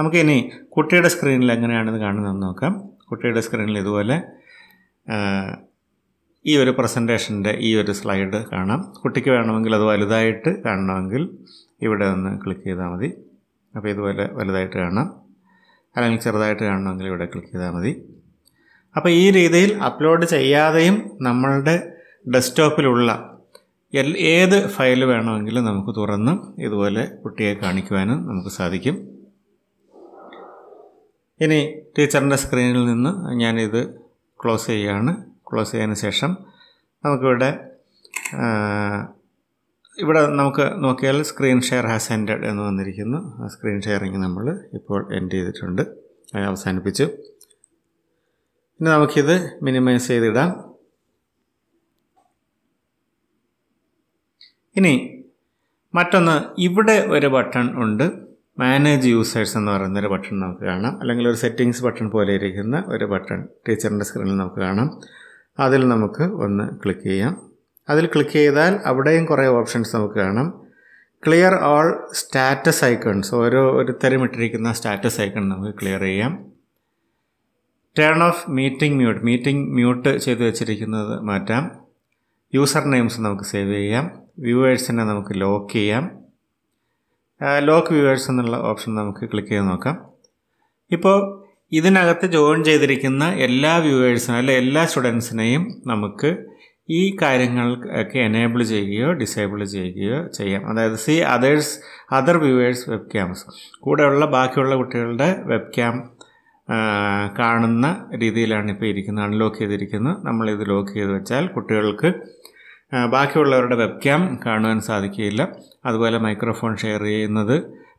നമുക്കിനി കുട്ടിയുടെ സ്ക്രീനിൽ എങ്ങനെയാണിത് കാണുന്നതെന്ന് നോക്കാം. കുട്ടിയുടെ സ്ക്രീനിൽ ഇതുപോലെ ഈ ഒരു പ്രസൻറ്റേഷൻ്റെ ഈ ഒരു സ്ലൈഡ് കാണാം. കുട്ടിക്ക് വേണമെങ്കിൽ അത് വലുതായിട്ട് കാണണമെങ്കിൽ ഇവിടെ ഒന്ന് ക്ലിക്ക് ചെയ്താൽ മതി. അപ്പോൾ ഇതുപോലെ വലുതായിട്ട് കാണാം. അല്ലെങ്കിൽ ചെറുതായിട്ട് കാണണമെങ്കിൽ ഇവിടെ ക്ലിക്ക് ചെയ്താൽ മതി. അപ്പോൾ ഈ രീതിയിൽ അപ്ലോഡ് ചെയ്യാതെയും നമ്മളുടെ ഡെസ്ക്ടോപ്പിലുള്ള ഏത് ഫയൽ വേണമെങ്കിലും നമുക്ക് തുറന്ന് ഇതുപോലെ കുട്ടിയെ കാണിക്കുവാനും നമുക്ക് സാധിക്കും. ഇനി ടീച്ചറിൻ്റെ സ്ക്രീനിൽ നിന്ന് ഞാനിത് ക്ലോസ് ചെയ്യുകയാണ്. ക്ലോസ് ചെയ്തതിന് ശേഷം നമുക്കിവിടെ ഇവിടെ നമുക്ക് നോക്കിയാൽ സ്ക്രീൻ ഷെയർ ഹാസ് എൻഡഡ് എന്ന് വന്നിരിക്കുന്നു. ആ സ്ക്രീൻ ഷെയറിങ് നമ്മൾ ഇപ്പോൾ എൻഡ് ചെയ്തിട്ടുണ്ട്, അവസാനിപ്പിച്ചു. ഇനി നമുക്കിത് മിനിമൈസ് ചെയ്തിടാം. ഇനി മറ്റൊന്ന്, ഇവിടെ ഒരു ബട്ടൺ ഉണ്ട്, മാനേജ് യൂസേഴ്സ് എന്ന് പറയുന്നൊരു ബട്ടൺ നമുക്ക് കാണാം. അല്ലെങ്കിൽ ഒരു സെറ്റിങ്സ് ബട്ടൺ പോലെ ഇരിക്കുന്ന ഒരു ബട്ടൺ ടീച്ചറിൻ്റെ സ്ക്രീനിൽ നമുക്ക് കാണാം. അതിൽ നമുക്ക് ഒന്ന് ക്ലിക്ക് ചെയ്യാം. അതിൽ ക്ലിക്ക് ചെയ്താൽ അവിടെയും കുറേ ഓപ്ഷൻസ് നമുക്ക് കാണാം. ക്ലിയർ ഓൾ സ്റ്റാറ്റസ് ഐക്കൺസ്, ഓരോ ഒരുത്തരം ഇട്ടിരിക്കുന്ന സ്റ്റാറ്റസ് ഐക്കൺ നമുക്ക് ക്ലിയർ ചെയ്യാം. Turn off meeting mute, meeting mute ചെയ്ത് വെച്ചിരിക്കുന്നത് മാറ്റാം. യൂസർ നെയിംസ് നമുക്ക് സേവ് ചെയ്യാം. വ്യൂവേഴ്സിനെ നമുക്ക് ലോക്ക് ചെയ്യാം. ലോക്ക് വ്യൂവേഴ്സ് എന്നുള്ള ഓപ്ഷൻ നമുക്ക് ക്ലിക്ക് ചെയ്ത് നോക്കാം. ഇപ്പോൾ ഇതിനകത്ത് ജോയിൻ ചെയ്തിരിക്കുന്ന എല്ലാ വ്യൂവേഴ്സിനും അല്ലെ എല്ലാ സ്റ്റുഡൻസിനെയും നമുക്ക് ഈ കാര്യങ്ങൾക്കൊക്കെ എനേബിൾ ചെയ്യുകയോ ഡിസേബിൾ ചെയ്യുകയോ ചെയ്യാം. അതായത് see others other viewers web CAMS, കൂടെയുള്ള ബാക്കിയുള്ള കുട്ടികളുടെ വെബ് ക്യാം കാണുന്ന രീതിയിലാണ് ഇപ്പോൾ ഇരിക്കുന്നത്, അൺലോക്ക് ചെയ്തിരിക്കുന്നത്. നമ്മളിത് ലോക്ക് ചെയ്ത് വെച്ചാൽ കുട്ടികൾക്ക് ബാക്കിയുള്ളവരുടെ വെബ് ക്യാം കാണുവാൻ സാധിക്കുകയില്ല. അതുപോലെ മൈക്രോഫോൺ ഷെയർ ചെയ്യുന്നത്,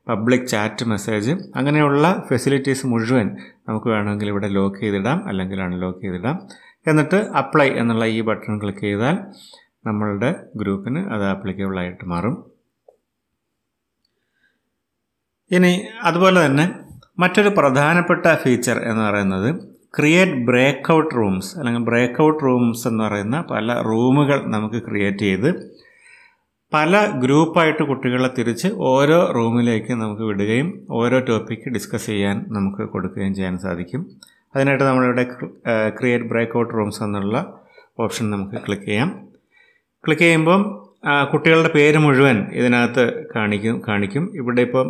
പബ്ലിക് ചാറ്റ് മെസ്സേജ്, അങ്ങനെയുള്ള ഫെസിലിറ്റീസ് മുഴുവൻ നമുക്ക് വേണമെങ്കിൽ ഇവിടെ ലോക്ക് ചെയ്തിടാം അല്ലെങ്കിൽ അൺലോക്ക് ചെയ്തിടാം. എന്നിട്ട് അപ്ലൈ എന്നുള്ള ഈ ബട്ടൺ ക്ലിക്ക് ചെയ്താൽ നമ്മളുടെ ഗ്രൂപ്പിന് അത് ആപ്ലിക്കബിളായിട്ട് മാറും. ഇനി അതുപോലെ തന്നെ മറ്റൊരു പ്രധാനപ്പെട്ട ഫീച്ചർ എന്ന് പറയുന്നത് ക്രിയേറ്റ് ബ്രേക്ക് ഔട്ട് റൂംസ് അല്ലെങ്കിൽ ബ്രേക്ക് ഔട്ട് റൂംസ് എന്ന് പറയുന്ന പല റൂമുകൾ നമുക്ക് ക്രിയേറ്റ് ചെയ്ത് പല ഗ്രൂപ്പായിട്ട് കുട്ടികളെ തിരിച്ച് ഓരോ റൂമിലേക്ക് നമുക്ക് വിടുകയും ഓരോ ടോപ്പിക്ക് ഡിസ്കസ് ചെയ്യാൻ നമുക്ക് കൊടുക്കുകയും ചെയ്യാൻ സാധിക്കും. അതിനായിട്ട് നമ്മളിവിടെ ക്രിയേറ്റ് ബ്രേക്ക് ഔട്ട് റൂംസ് എന്നുള്ള ഓപ്ഷൻ നമുക്ക് ക്ലിക്ക് ചെയ്യാം. ക്ലിക്ക് ചെയ്യുമ്പം കുട്ടികളുടെ പേര് മുഴുവൻ ഇതിനകത്ത് കാണിക്കും കാണിക്കും ഇവിടെ ഇപ്പം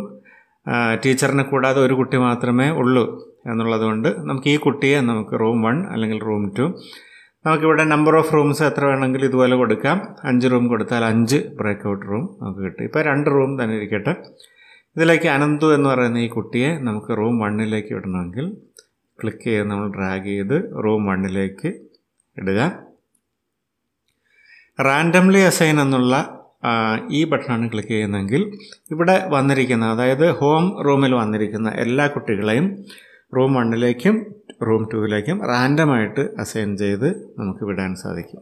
ടീച്ചറിനെ കൂടാതെ ഒരു കുട്ടി മാത്രമേ ഉള്ളൂ എന്നുള്ളതുകൊണ്ട് നമുക്ക് ഈ കുട്ടിയെ നമുക്ക് റൂം വൺ അല്ലെങ്കിൽ റൂം ടു, നമുക്കിവിടെ നമ്പർ ഓഫ് റൂംസ് എത്ര വേണമെങ്കിലും ഇതുപോലെ കൊടുക്കാം. അഞ്ച് റൂം കൊടുത്താൽ അഞ്ച് ബ്രേക്കൗട്ട് റൂം നമുക്ക് കിട്ടും. ഇപ്പോൾ രണ്ട് റൂം തന്നെ ഇരിക്കട്ടെ. ഇതിലേക്ക് അനന്തു എന്ന് പറയുന്ന ഈ കുട്ടിയെ നമുക്ക് റൂം വണ്ണിലേക്ക് ഇടണമെങ്കിൽ ക്ലിക്ക് ചെയ്ത് നമ്മൾ ഡ്രാഗ് ചെയ്ത് റൂം വണ്ണിലേക്ക് ഇടുക. റാൻഡംലി അസൈൻ എന്നുള്ള ഈ ബട്ടണാണ് ക്ലിക്ക് ചെയ്യുന്നതെങ്കിൽ ഇവിടെ വന്നിരിക്കുന്ന അതായത് ഹോം റൂമിൽ വന്നിരിക്കുന്ന എല്ലാ കുട്ടികളെയും റൂം വണ്ണിലേക്കും റൂം ടൂവിലേക്കും റാൻഡമായിട്ട് അസൈൻ ചെയ്ത് നമുക്ക് വിടാൻ സാധിക്കും.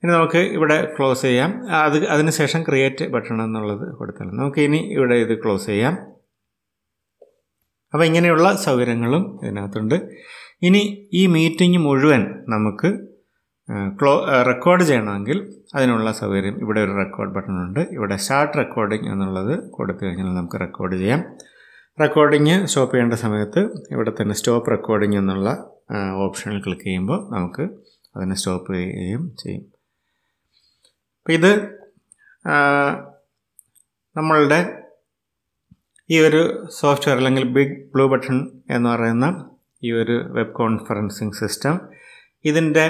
ഇനി നമുക്ക് ഇവിടെ ക്ലോസ് ചെയ്യാം. അത് അതിനുശേഷം ക്രിയേറ്റ് ബട്ടൺ എന്നുള്ളത് കൊടുത്താൽ നമുക്ക് ഇനി ഇവിടെ ഇത് ക്ലോസ് ചെയ്യാം. അപ്പോൾ ഇങ്ങനെയുള്ള സൗകര്യങ്ങളും ഇതിനകത്തുണ്ട്. ഇനി ഈ മീറ്റിംഗ് മുഴുവൻ നമുക്ക് ക്ലോ റെക്കോർഡ് ചെയ്യണമെങ്കിൽ അതിനുള്ള സൗകര്യം ഇവിടെ ഒരു റെക്കോർഡ് ബട്ടണുണ്ട്. ഇവിടെ സ്റ്റാർട്ട് റെക്കോർഡിംഗ് എന്നുള്ളത് കൊടുത്തു കഴിഞ്ഞാൽ നമുക്ക് റെക്കോർഡ് ചെയ്യാം. റെക്കോർഡിങ് സ്റ്റോപ്പ് ചെയ്യേണ്ട സമയത്ത് ഇവിടെ തന്നെ സ്റ്റോപ്പ് റെക്കോർഡിംഗ് എന്നുള്ള ഓപ്ഷനിൽ ക്ലിക്ക് ചെയ്യുമ്പോൾ നമുക്ക് അതിനെ സ്റ്റോപ്പ് ചെയ്യുകയും ചെയ്യും. അപ്പോൾ ഇത് നമ്മളുടെ ഈ ഒരു സോഫ്റ്റ്വെയർ അല്ലെങ്കിൽ ബിഗ് ബ്ലൂ ബട്ടൺ എന്ന് പറയുന്ന ഈ ഒരു വെബ് കോൺഫറൻസിങ് സിസ്റ്റം, ഇതിൻ്റെ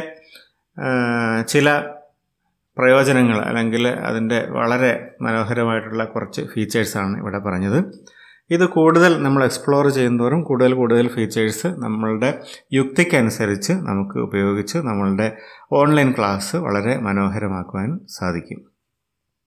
ചില പ്രയോജനങ്ങൾ അല്ലെങ്കിൽ അതിൻ്റെ വളരെ മനോഹരമായിട്ടുള്ള കുറച്ച് ഫീച്ചേഴ്സാണ് ഇവിടെ പറഞ്ഞത്. ഇത് കൂടുതൽ നമ്മൾ എക്സ്പ്ലോർ ചെയ്യുന്നതോറും കൂടുതൽ കൂടുതൽ ഫീച്ചേഴ്സ് നമ്മളുടെ യുക്തിക്കനുസരിച്ച് നമുക്ക് ഉപയോഗിച്ച് നമ്മളുടെ ഓൺലൈൻ ക്ലാസ് വളരെ മനോഹരമാക്കുവാൻ സാധിക്കും.